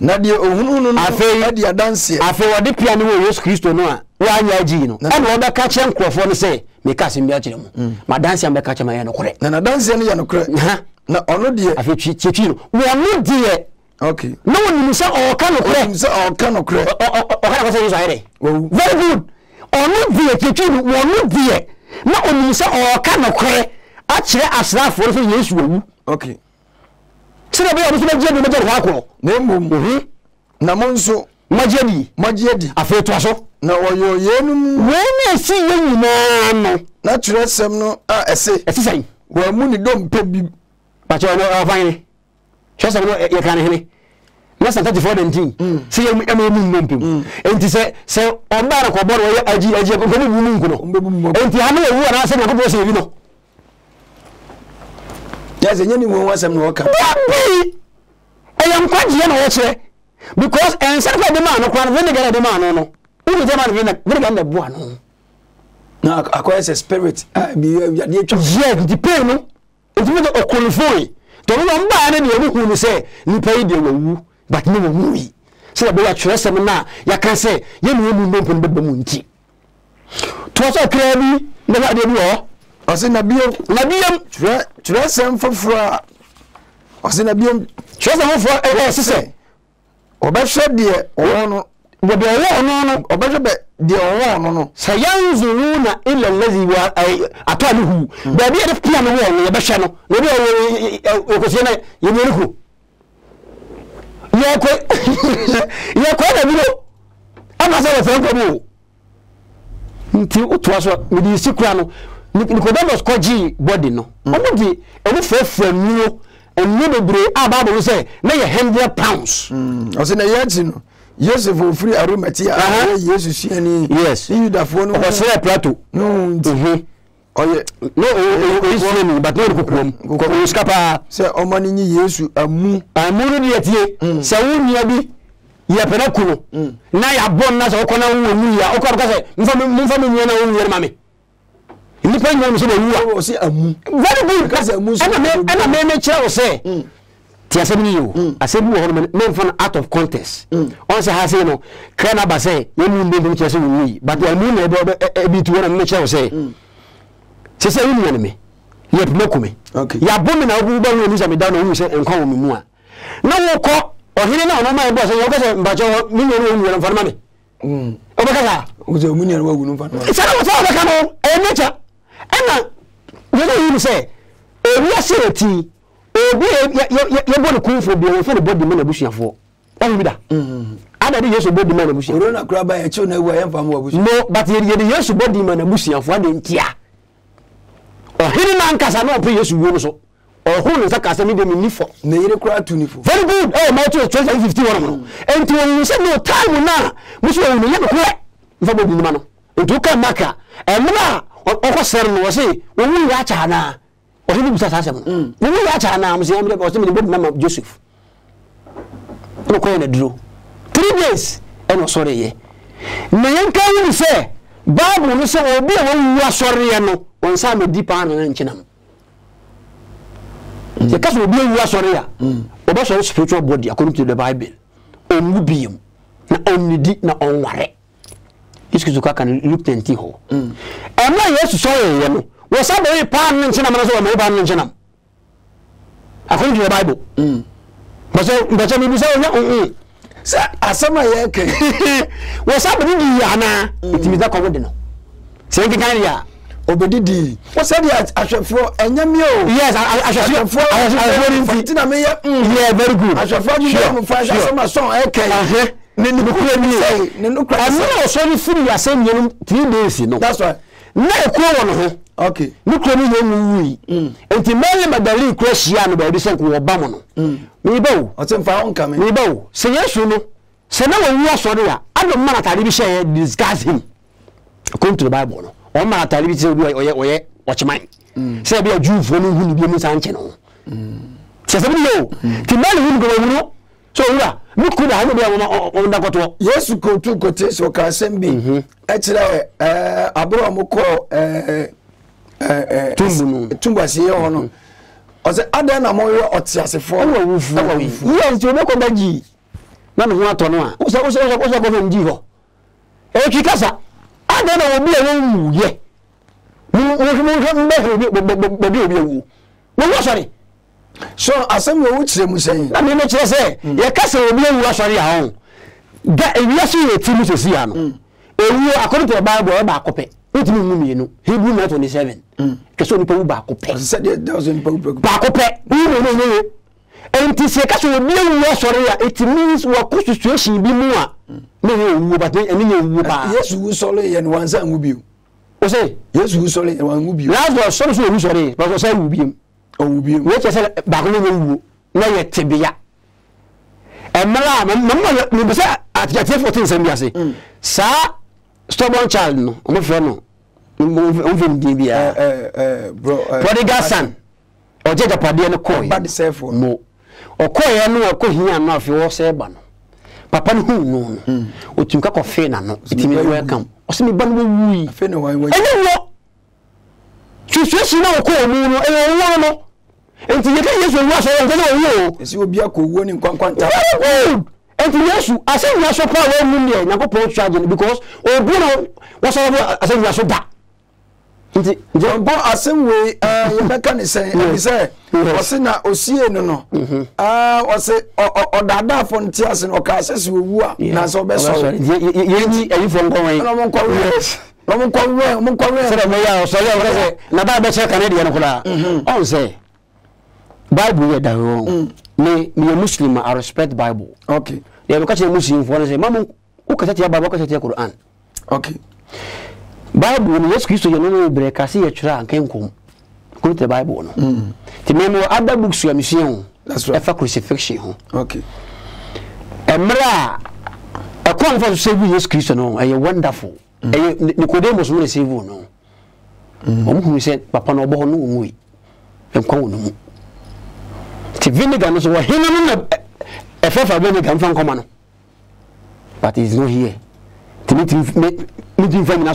na de ohunu no afi de adanse afi wode pia ni wo Jesus Christ no a wa nya agi no e no be ka che nkrofo no se me ka sembia kire mu ma dance am be ka che ma ye no kore na dance no ye no kore na ono de afi chichi no wo no de okay no ni musa o ka no kore musa o ka no kore o ka ko se yo saire very good ono de chichi no wo no de na oni musa o ka no kore a kire asrafo fo Yesu wu okay sira be o so je no je wa ko na mu na monso majedi afi to aso na oyo yenum we na si yenum no na tresem no a ese sai wa mu ni dom pe bi pa cho no afan ni chese no ye kan ni na santa 419 si yenum emum no pe enti se on ba ko boro ye aji ko ni mu nkuno enti ha no ye wu na se na ko bo se bi no ya se nyeni mu wasem no ka ayam kwaji ye na wo che because ensa ko de ma no kwa ni ga de ma no Uru jama ni na bua no. Na akoye se spirit bi ya de twa. Ye di pain no. Enti me o qualify. To no mba na de obu ni se ni pay de wawu but no wawu. Se be ya trust me na ya kan se ye no mu no pon be mu nti. Tosa Krabby, never did war. As in a beam, Labium, dress him for fra. As in a beam, dress him for a say. Or better, dear, or no, but no, or better, dear, no. Sayans the Luna in the lazy war, I told you who. But we had a piano wall, the Bashano, the you know who. You're quite a little. I'm not a friend. Utwaswa midisikwano Nicodemus koji body no omugi eni fefe nuo eni bebre ababa we say na ye 100 pounds o se na yeti no Joseph ofri aromatia Jesus siani yes Yudafo no o se plateau no nti oye no o isiani but no kokrom ko skapa se omani nyi Yesu amu ni yetie se wonia bi ya penakulo na ya bonna so ko na wonu ya okor ka se mfami nyana wonu ya mame ni pe nyana so wonu o si amu very good ka se amu so ana me chira o se ti asemi yo asemi ho me fun out of contest on se ha se no kana ba se yenu mbe mbe chira se wonu yi but amu na e bi ti wona me chira o se se se wonu na me ya penakume ya bomi na obu ba wonu se me da no wonu se enkan wo me mu a na wo ko o hili na onoma ebo se yokase mbacho minyo ni unyo mfano mame obekasa uze munyo ni wagu mfano mame sana watawa obekano nature ena wele hili se ewe sereti ewe yebo ni kufu biyo mfano bodi mene bushi ya fuo wani mida ada di yesu bodi mene bushi ya fuo urona kuraba ya chone uwa ya mfamu wa bushi no but yedi yesu bodi mene bushi ya fuo ade ntia o hili na ankasa no api yesu uwe so or who is a Casamid Minifo? Very good. Oh, my 251. And when you said no time now, which will never quit. Vabodimano. And took a maca. And now, or officer was say, when we watch Hana, or him was assassin. When we watch Hana, I'm saying that was the good name of Joseph. No coin drew. 3 days, and was sorry. May I say, Babu, you say, oh, be one you are sorry, and on some deep and Chinam. The case will be you are sorry. Obasha is spiritual body according to the Bible. Omubium, na omnidi na onware. Excuse me, can look tenti ho. Am I yes sorry? You know, was I very permanent? China manaso very permanent China. According to the Bible. But so we say no. Say asama yeke. Was I very yana? It means that covered no. Say it can ya. Obedidi. What's that? I shall throw and yam you. Yes, I shall throw. Yeah, very good. I shall throw you from my song. Okay. I'm sorry, you are saying 3 days, you know. That's right. No, cool. Okay. Look at me. And the man by the little Christian by the second Obama. We bow. I sent for oncoming. We bow. Say yes, you know. Say no, you are sorry. I don't matter. I shall discuss him. According to the Bible. On m'a talibé c'est oye watchman c'est bien Dieu venu vous bien sanche non c'est ça bien tu mal vous go no so ura mi ku da hanu bia on da koto Yesu ko tu ko te so ka sembi e tire abro mo ko tumba sie hono o se ada na mo yo oti asefo wufu yes je me ko da ji na no ato no a o se ko mji ho e kikasa I don't know what we are. We so, as some would say, I mean, let's say, your castle will be a washery home. That if you see a Timothy, according to the Bible, about copy, it means you know, Hebrew 9:27. Casson Pobacope said it doesn't Bacope, we don't know. And to say, Castle will be a washery, it means what constitution be more. No, but yes, who solely and one son will say, yes, who solely and one will be. Last was so sorry, but was I will be. Oh, be what I said, Bagoon, no yet Tibia. And Madame, no, at your 14th and Sir, stubborn child, no, no, no, no, no, no, no, no, Papa no o timka ko fe na no itimi welcome o se me ban wi fe na wan wan no situation na ko mu no e wo no enti ye ka yeso wa so en ko wo o se obi akowo ni kwankwan ta And yes, I said we are so proud of Mundia, Nako Pochagin, because Obuno was over. I said we are so bad. Assembly, no. Ah, was it or Dada Fontias and Ocases who were so best? You from going, Canadian. Bible, me a Muslim, I respect Bible. Okay, they are catching Muslim for the Mamma, who can take Bible, can take Quran. Okay. Bible ni Yesu Kristo yanono brekasi yechira ankenkom kuri the Bible no ti memo other books ya mission that's right efa crucifixion ho okay emra a come for save Yesu Kristo no e wonderful e Nicodemus no save no omuhu se papa no obo no omui enkon no mu ti vinegar no so hina no efa fa vinegar mfa nkoma no but is not here to meet from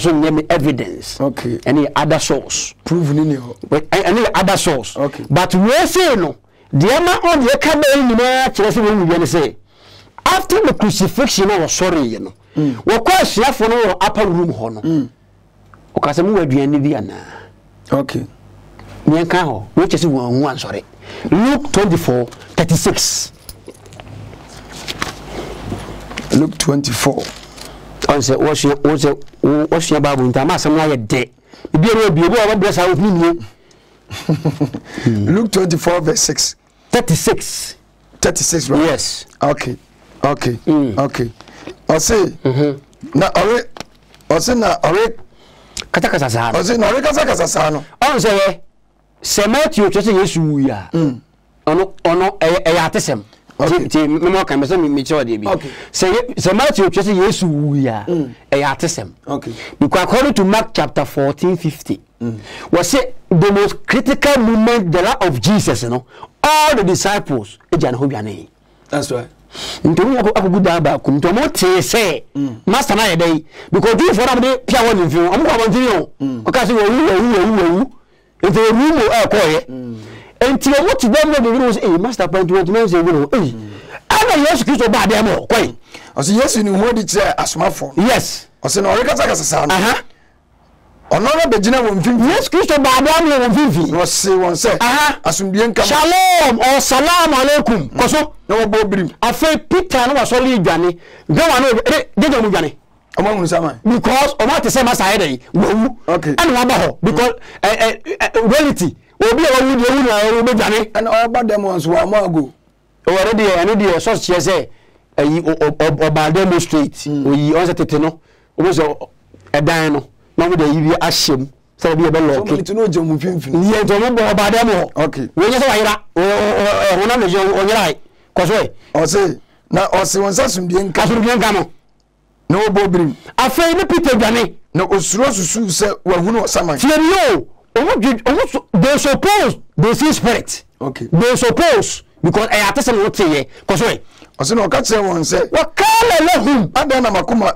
evidence, okay, any other source proven in but any other source, okay. But we say no, the amount on the academy, say after the crucifixion, I was sorry, you know. What question for no upper room honor? Because I'm with Viana, okay. Niankaho, which is 1 sorry, Luke 24:36. Luke 24. What's your Bible? Luke 24, verse 6. 36. 36, right? Yes. Okay. Okay. Okay. I say, now, I say, now, I okay. So Matthew says yes, we are artisan. Okay. Because according to Mark chapter 14:50, we say the most critical moment the life of Jesus, you know, all the disciples, that's right. Say, Master, because you for I'm and you what to them the master point what men say will yes Christ oba dem o kwai o say yes ni hold it asomafo yes o say no rekata kasasa aha ono na begina won fifi yes Christ oba dem won fifi o say won say aha asumdie nka shalom or salam alaikum koso na wo bo brim afa Peter no was only dwane gawa no dey dem dwane because o ma te say master dey okay and wa ba ho because reality Obi awudu awudu awu bejani and all about them ones who are more go already any dey so she say e oba dem straight we on tete no we so edan no na we dey bi ahyem say be be lock it no je mu finfin ye to mo oba dem ho okay we just wa yira o na me je o yira ko so e o say na o say won sasumdie nka no no obo brim afei ni Peter dwane na osuro susu say wa hu no saman yo. They suppose they see spirit. Okay. They suppose because I have to say what say. Because why? Because no catch someone say. What kind of him? I don't know makuma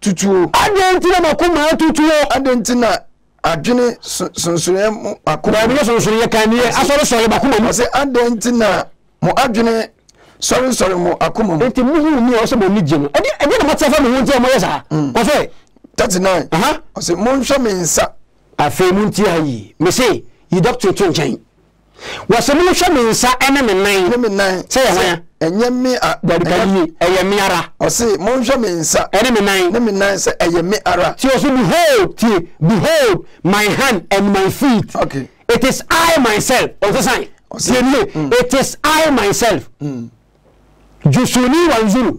tutu. I don't know makuma tutu. I don't know. I don't sensory makuma. I don't sensory kaniye. I sorry sorry makuma. I say I don't know. Mo I don't sorry sorry mo akuma. Enti muhu ni also mo nijemo. I don't know matsefa mo nje mo yesa. Because why? 39. I say mo nsha me nsa. I feel Muntiahi. Me say, you doctor Tunchain. Was a motion in Sa enemy 9, say, and Yemi at Daddy, a Yamiara, or say, Monjamin Sa enemy 9, say, a Yamiara. She also behold, behold my hand and my feet. Okay. It is I myself, or the sign. It is I myself. Jusuni and Zulu.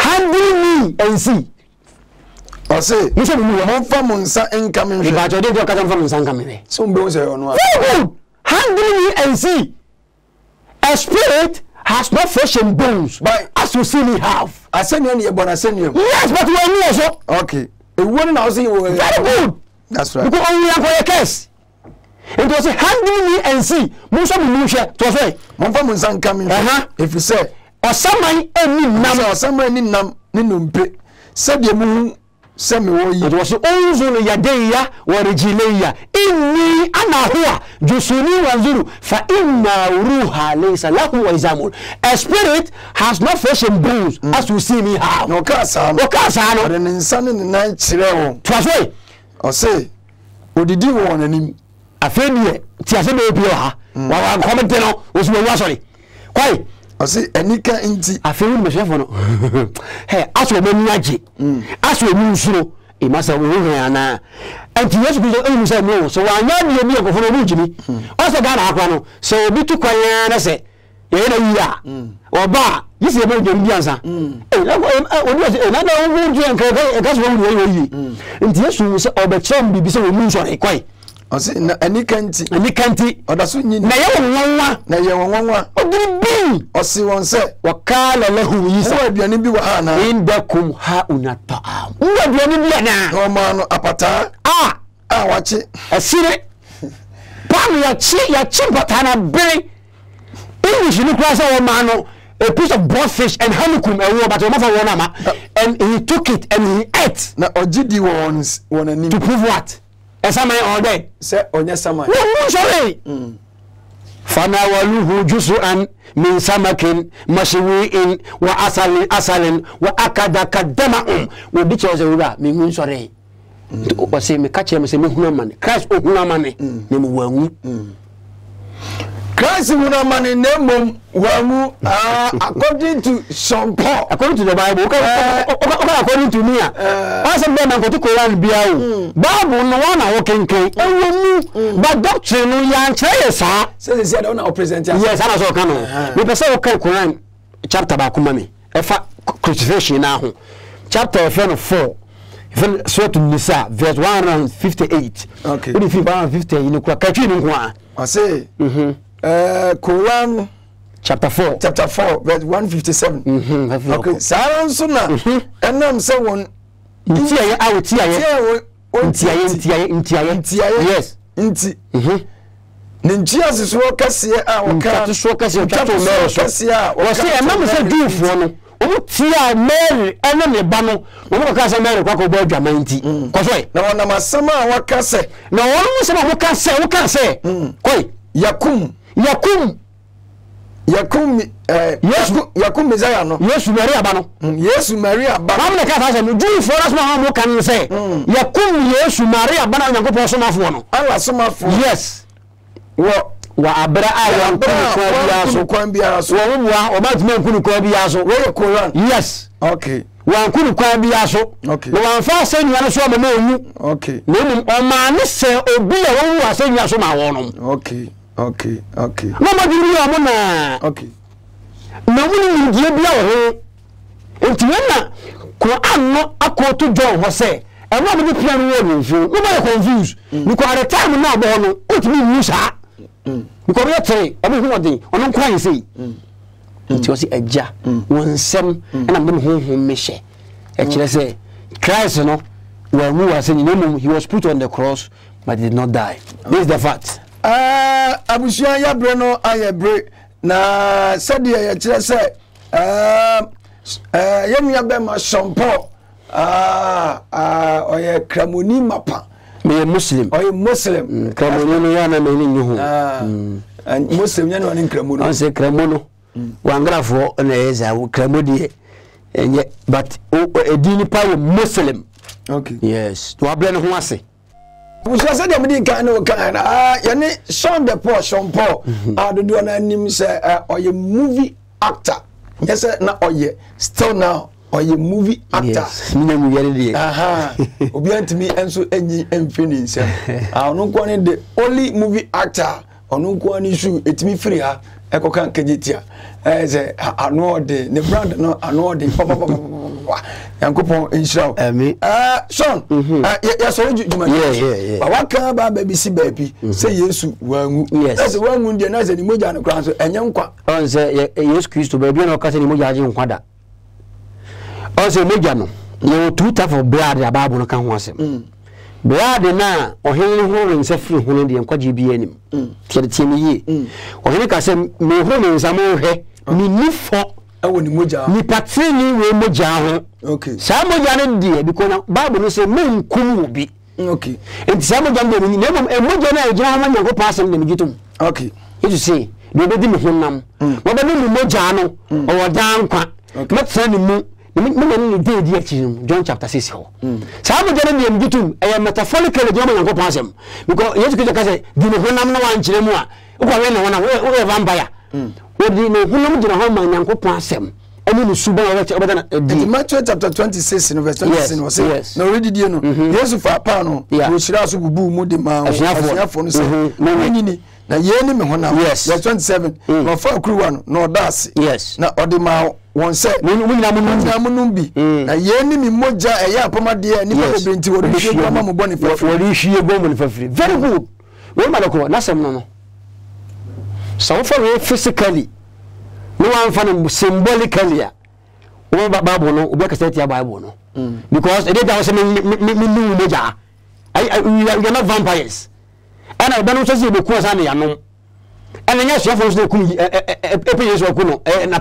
Handle me and see. I say, you should move on from Monsa incoming. You got your day to cut from Sankamine. Some bones are on one. Handle me and see. A spirit has no flesh and bones, but as you see me have. I send you any but I send you. Yes, but we are also. Okay. A woman housing will be very good. That's right. Because only have a case. It was a handle me and see. Musa Musha to say, Monfa Monsan coming. If you say, or some man any number, or some man in num, Ninumpe, said the moon. It was only Yadeya or Regileya. In me, Anahua, Jusuni Wazuru, Fa inna Ruha, Lesa, Lahu, Izamul. A spirit has no flesh and bones, as you see me how. No Casa, no Casa, no, and in Sun and Night Chireo. Twasway, or say, O did you want any? A friend, Tiasebe Pioha, while I'm commenting on was my washery. Why? I say, Anika inti. I feel myself. Hey, as we magic, as we move, it must have been an anti-Yasku. So I know you mean for Jimmy. Also, Gana, so be too quiet. I say, yeah, or bar, this is about the Indiansa. Another woman, and that's one way. And yes, you say, or the chum be so illusory, quite. I say, Anika, or the Sunni, Nayawa, or the or see one said, Wakala, who is a Bianibuana in Bakum Haunata. Who are Bianibiana? No man, Apata. Ah, I watch it. I see it. Pam, your chimpatana berry. English, you cross our mano, a piece of broadfish and honeycomb, a war, but another one. And he took it and he ate. Now, or did you want to prove what? As am I all day? Sir, or yes, am I? No, sorry. Fanawaluhu jusu'an min samakin mashiwi'in wa asalin wa akadaka dama'un wa bicho zewura mi ngunsore o se me kache me se me hunamane Christ o hunamane ne mu wangu Christ hunamane ne mu wangu according to St. Paul according to the Bible according to me I said man ko to Quran bia o Bible no wana wo kenken but doctrine no yan cheye sa say say don na present yes ana so kan no we person wo kan Quran chapter ba kuma me e fa crucifixion na ho chapter 4 even Surah Nisa verse 158 okay we fi 150 ni kwa ka twini kwa I say Quran Chapter 4, verse 157. Okay, Saran Sunna. And I'm someone. Yes. Inti. Ninjas is workers here. Our cattle workers here. Cattle Yakum Mizayano. Yes, Maria Bano. I'm the Catholic. You do for us, Mahamu can say. Yakum, yes, Maria Bano, and go for some of one. I was some of yes. What? Wabra, I am Kunukobiaso, Kwambiaso, or Batman Kunukobiaso, Royal Koran. Yes. Okay. One Kunukobiaso. Okay. One first saying Yanasoma Moon. Okay. Women or man, say, or be a woman, I say Yasoma. Okay. Okay. No, but you are mona. Okay. No, you give blow. If you are not to John, was say, and what will be planning with you? No matter confused. Because at the time now, Bono, it means you because we are saying, everybody, or not quite see. It was a jar, one seven, and I'm going home, Misha. Actually, say, Christ, no, when we were saying, no, he was put on the cross, but did not die. This is the fact. Abusua ya breno ayebre na sadi ya chira se yemi abe ma shampo oye kramoni mapa me muslim oye muslim kramoni no yana me nyuhu and muslim yana wani kramono on se kramono wangrafo na yeza kramodi enye but edini pa muslim okay yes to abreno ho ase we say dem dey kind ya ni Sean Paul adodo na nim say oye movie actor yes na oye still now oye movie actor me na movie dey aha obi antimi enso enyi emfini nsem onunko ne the only movie actor onunko ne shoe etimi free ha ekokan kejetia say ano de ne brand no ano de Yankopon inshaw. Son. Yeah. But what can ba baby see baby? Say Yesu wangu. Yes. That's wangu dey na say ni moja no kran so enye nkwa. On say Yesu Kristo baby no ka say ni moja aje nkwa da. On say moja no. You two type of bread the Bible no kan ho asem. Bread na ohele ho ren say free ho dey nkwa gbe anim. Kere tie me yi. Ohele ka say me ho ren say mo hwe. Me ni fo Nipatini we moja. Okay. Some moja dear because Bible no say men kumu bi. Okay. And some moja dey ni nebom e moja na e jina man go pass dem gitum. Okay. You see, we be dey me honam. We be no moja no o da nkwa. Let say ni mu ni dey dey achi John chapter 6 ho. Some moja dey me gitum e metaphorically jina man go pass dem because Jesus Christ say dey me honam na wan chire mu a. Ukwa we na wona we vampire. What do you know? Who knows the whole man and go pass him? And then the Suba, Matthew chapter 26, in verse 27, was yes. No, really, you know, yes, if I pano, you should also boo moody man, as you have for no, now you name him, yes, verse 27, no for crew one, no das, yes, now Odima one set, when we are Munumbi, now you name him Moja, a yapoma dear, and you have been to what you are born for free. Very good. Well, Malako, that's no. So for physically, no one found symbolically. We Bible no, we can't say Bible no, because it is a we are not vampires. And I don't say we cause any harm. And yes, you have to say we are not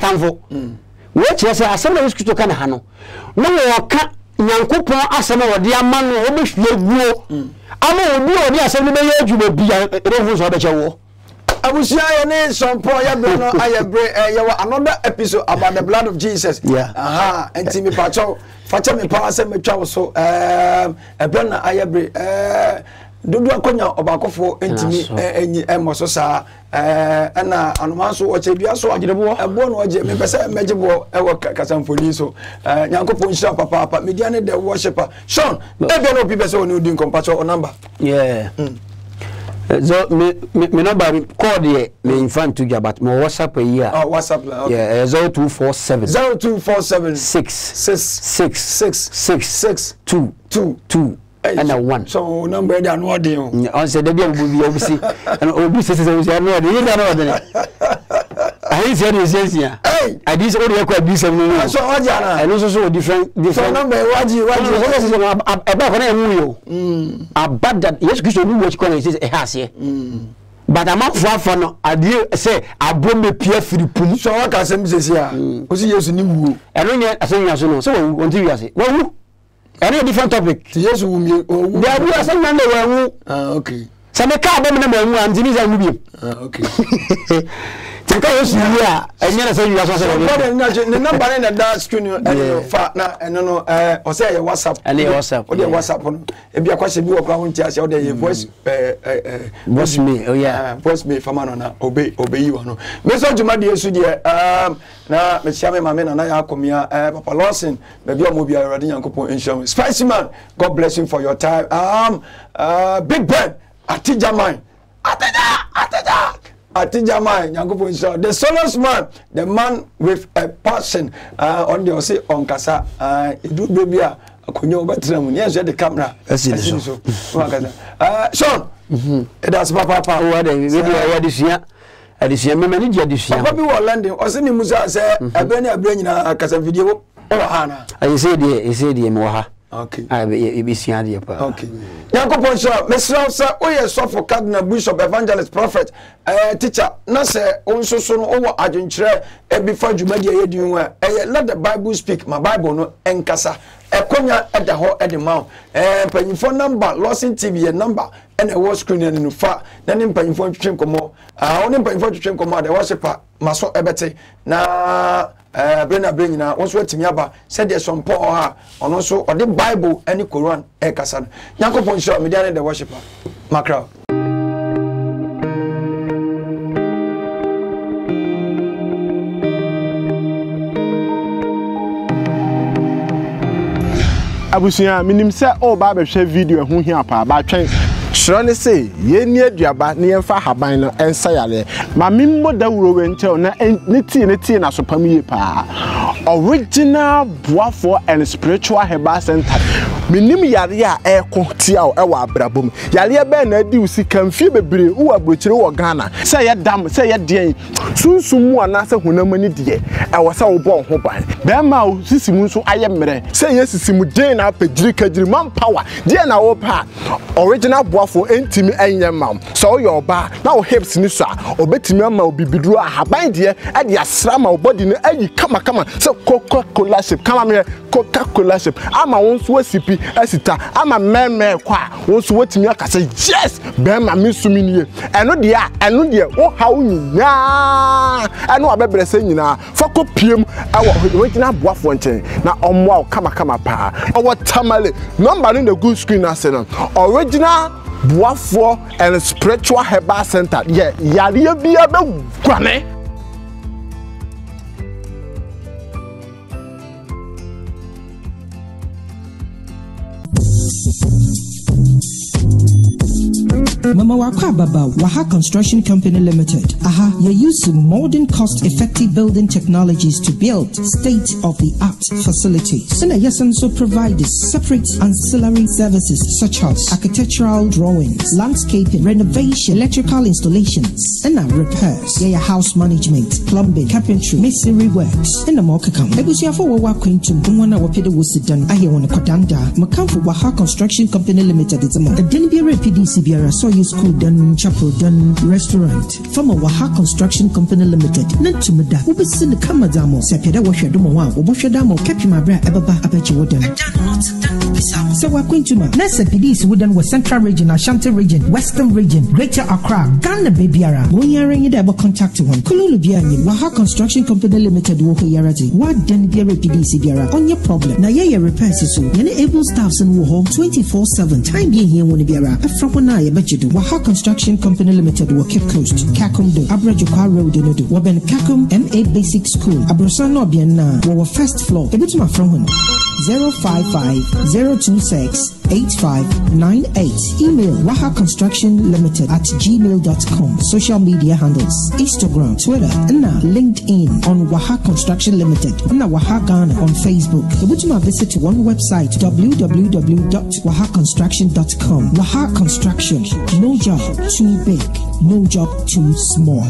I will share your name, some poor another episode about the blood of Jesus. Yeah. Aha, and Timmy Pacho, Fatami Pass and Machaso, a Brenna Ayabre, Duduaconia, Obacofo, and Timmy, and Mososa, and Anamaso, or Chebiaso, and born or Jimmy Bessa, Major, and work Casan Foliso, Yanko Puncha, Papa, Mediane, the worshipper. Sean, never know people so new doing compatriot or number. Yeah. So me number call the infant to you, but my WhatsApp here. Oh, WhatsApp. Okay. Yeah, 0247. 0247 666 6 2 2 2 and a 1. So number they are not there. I said they will be obviously and obviously they are not there. I didn't say this is here. I did say all quite this and so I know so different number what you about that yes Christian watch corner is a has here. But I'm not far from I do say I brought me Pierre Philippe so I can say this here. Cuz yes you I don't know so we continue as well. Any different topic. Yes we are saying number okay. Some car number and these are moving. Okay. Because you are, I never say you are the number in the dark screen, and no, or say WhatsApp, and WhatsApp, or the WhatsApp. If you are question, you are voice me, oh, yeah, voice me for man, obey you. No, Mr. Jumadi, Sudia, now, Miss Yammy, my men, and I are coming here, Papa Lawson, maybe I will be already uncle insurance. Spicy man, God bless you for your time. Big Ben, Atija mine, Atija. The solo's man, the man with a passion on the sea on Casa, it do be a Kunyo yes, the camera. Sean, that's Papa, this year, memory, this year. Papa, you landing, or sending Musa, say, I bring a Casa video or Hana. I said, Moha. Okay. I be seeing the okay. Yanko Poncho, Mr. Sir, we are so for Cardinal Bishop, Evangelist, Prophet, teacher. Now say, also so over Argentina, and before you made your doing well. Let the Bible speak. My Bible no enkasa. A konya at the whole at the mouth. And paying phone number, Lordson TV number, and a war screen and in far. Then in paying for Chimcomo. I only paying for Chimcomo, the worshiper, Maso Ebete. Now. Bring now, also to Yaba, said there's some poor or also or the Bible and the Quran, Ekasan. Yanko Poncho, Median, the worshipper, Macra. I was here, meaning, sir, oh, Baba, share video, who here, by chance. Surely say, ye near Jabba, near Fahabino, and Sayale. My mimmo da row and tell na nitty and tea and a super me pa. Original, boa for and spiritual herbal center. Minim yaria eko tia o ewa abrabom. Yaria be na di usika mfie bebre wo abrochire wo Ghana. Say ye dam, say ye den. Sunsumu ana se hunamani de. Ewo se wo bo ho ban. Be ma o sisimu so aye mere. Say ye sisimu den na pejiri kajiri man power. De na wo pa. Original boafo entimi enye mam. So your ba na o hips ni so a obetimi ama obibiduru ahaban de e de asra ma body ni ayi kama kama. So Coca-Cola ship. Kama me Coca-Cola ship. Ama won so sipi Esita, I'm a man, quite. Also, what me I say, yes, bear my missuminia. And no dear, oh, how you know? I know about saying now, for copium, I was waiting up what one thing. Now, on wow, come up, our tamale, number in the good screen, I said, original. Boafo and spiritual herbal center. Yeah, Yadia be a granny. Mama Wakwa Baba, Waha Construction Company Limited. Aha, you use modern cost-effective building technologies to build state-of-the-art facilities. And yes, and so provides separate ancillary services such as architectural drawings, landscaping, renovation, electrical installations, and repairs. Yeah, house management, plumbing, carpentry, masonry works, and more. Ebusia for Wakwa to Bumwana Wapida Wusidan, Ahiwana Kodanda, Makamfu Waha Construction Company Limited. It's a month. Denibira PDC Biara saw School done, chapel done, restaurant. From a Waha Construction Company Limited. Nantumada, who be seen the Kamadamo, Sapeda Washadomawa, Washadamo, Capimabra, Ababa, Apachiwodan. So we're going to my Nessa PDs Wooden was Central Region, Ashanti Region, Western Region, Greater Accra, Ghana Babyara. When you're in the contact one, Kululu Biani, Waha Construction Company Limited, Wokoyarati. What then be a PDC Biara on your problem? Now, yeah, repairs is so. You're able staffs in Woho 24/7. Time being here, Wonibiara, a Fraponai, Abachidu. Waha Construction Company Limited, Wakip Coast, Kakumdo, Abrajukwa Road, Enodu, Waben Kakum, MA Basic School, Abrosano Bienna, Wawa First Floor, Ebutuma Frohun, 055-026-8598. Email Waha Construction Limited at gmail.com. Social media handles, Instagram, Twitter, and LinkedIn on Waha Construction Limited, and Waha Ghana on Facebook. Ebutuma visit to one website, www.wahaconstruction.com. Waha Construction. No job too big, no job too small.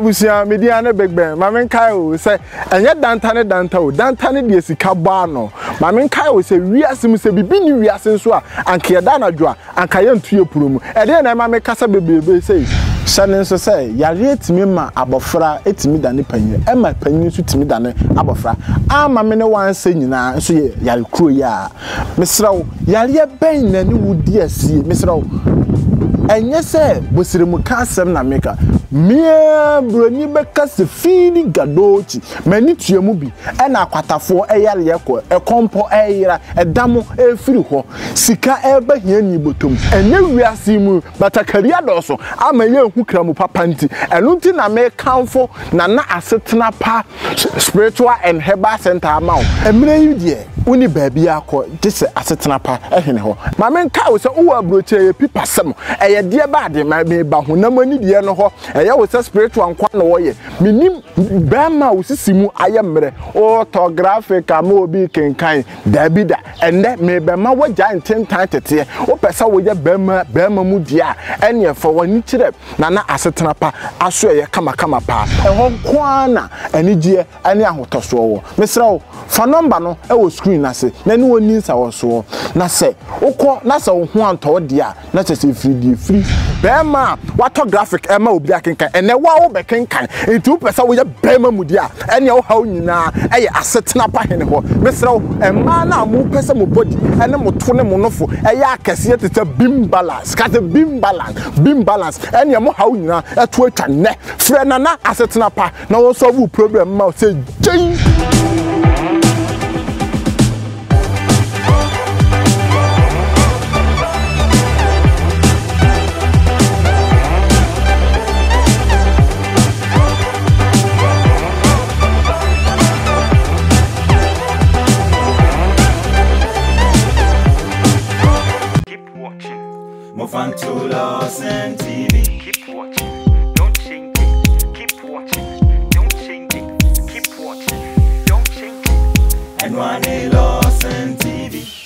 Abusia media na begben mamen kai o say enye dantane danta o dantane de sika ba no mamen kai o say wiase mu say bibi ni wiase nso a anka ya dana dwa anka ya ntue puro mu e de na mamen kasa bebebe say sanin so say yare etimi ma abofra etimi dane panyin e ma panyin so timi dane abofra amame ne wanse nyina nso ye yare kuro ya mesra o yare ben na ni wudi asie mesra o enye say bosiremu kasem na meka Mia broni beka se fini gadochi mani tuemu bi e na akwatafo e yale yekọ e kompo e yira e damo e firi ho sika e ba hia ni botom ene wiase mu batakari adoso amaye ehukra mu papa nti enu nti na me kanfo na na asetena pa spiritual and herbal center amount emre yi de uni baabi akọ dise asetena pa ehene ho ma men ka wo se wo abroche pipa sem e ye de ba de ma me ba ho na mani de no ho eya wo se spiritual nkwa na wo ye minim bema wo sisimu ayemre orthographic am obi kenkan dabida ende me bema wo giant tantete wo pesa wo ye bema mu dia ene fo wani kire na na asetena pa aso ye kama kama pa ehon kwa na enije ene ahotoso wo mesra wo fa number no e wo screen na se na ni woni sa wo so na se ukọ na se wo ho anto dia na se free bema orthographic ema obi akenkan ene wa wo bekenkan etu pesa wo ye bema mudia ene wo hawo nyina eye asetena pa hene ho mesrawo ema na mu pesa mu body ene mu to ne mu nofo eye akese tete bim balance kase bim balance ene mo hawo nyina etu atwa ne frɛ na na asetena pa na wo solve problem ma say jing love and to Lordson TV. Keep watching, don't change it. Keep watching, don't change it. Keep watching, don't change it. And one day Lordson TV.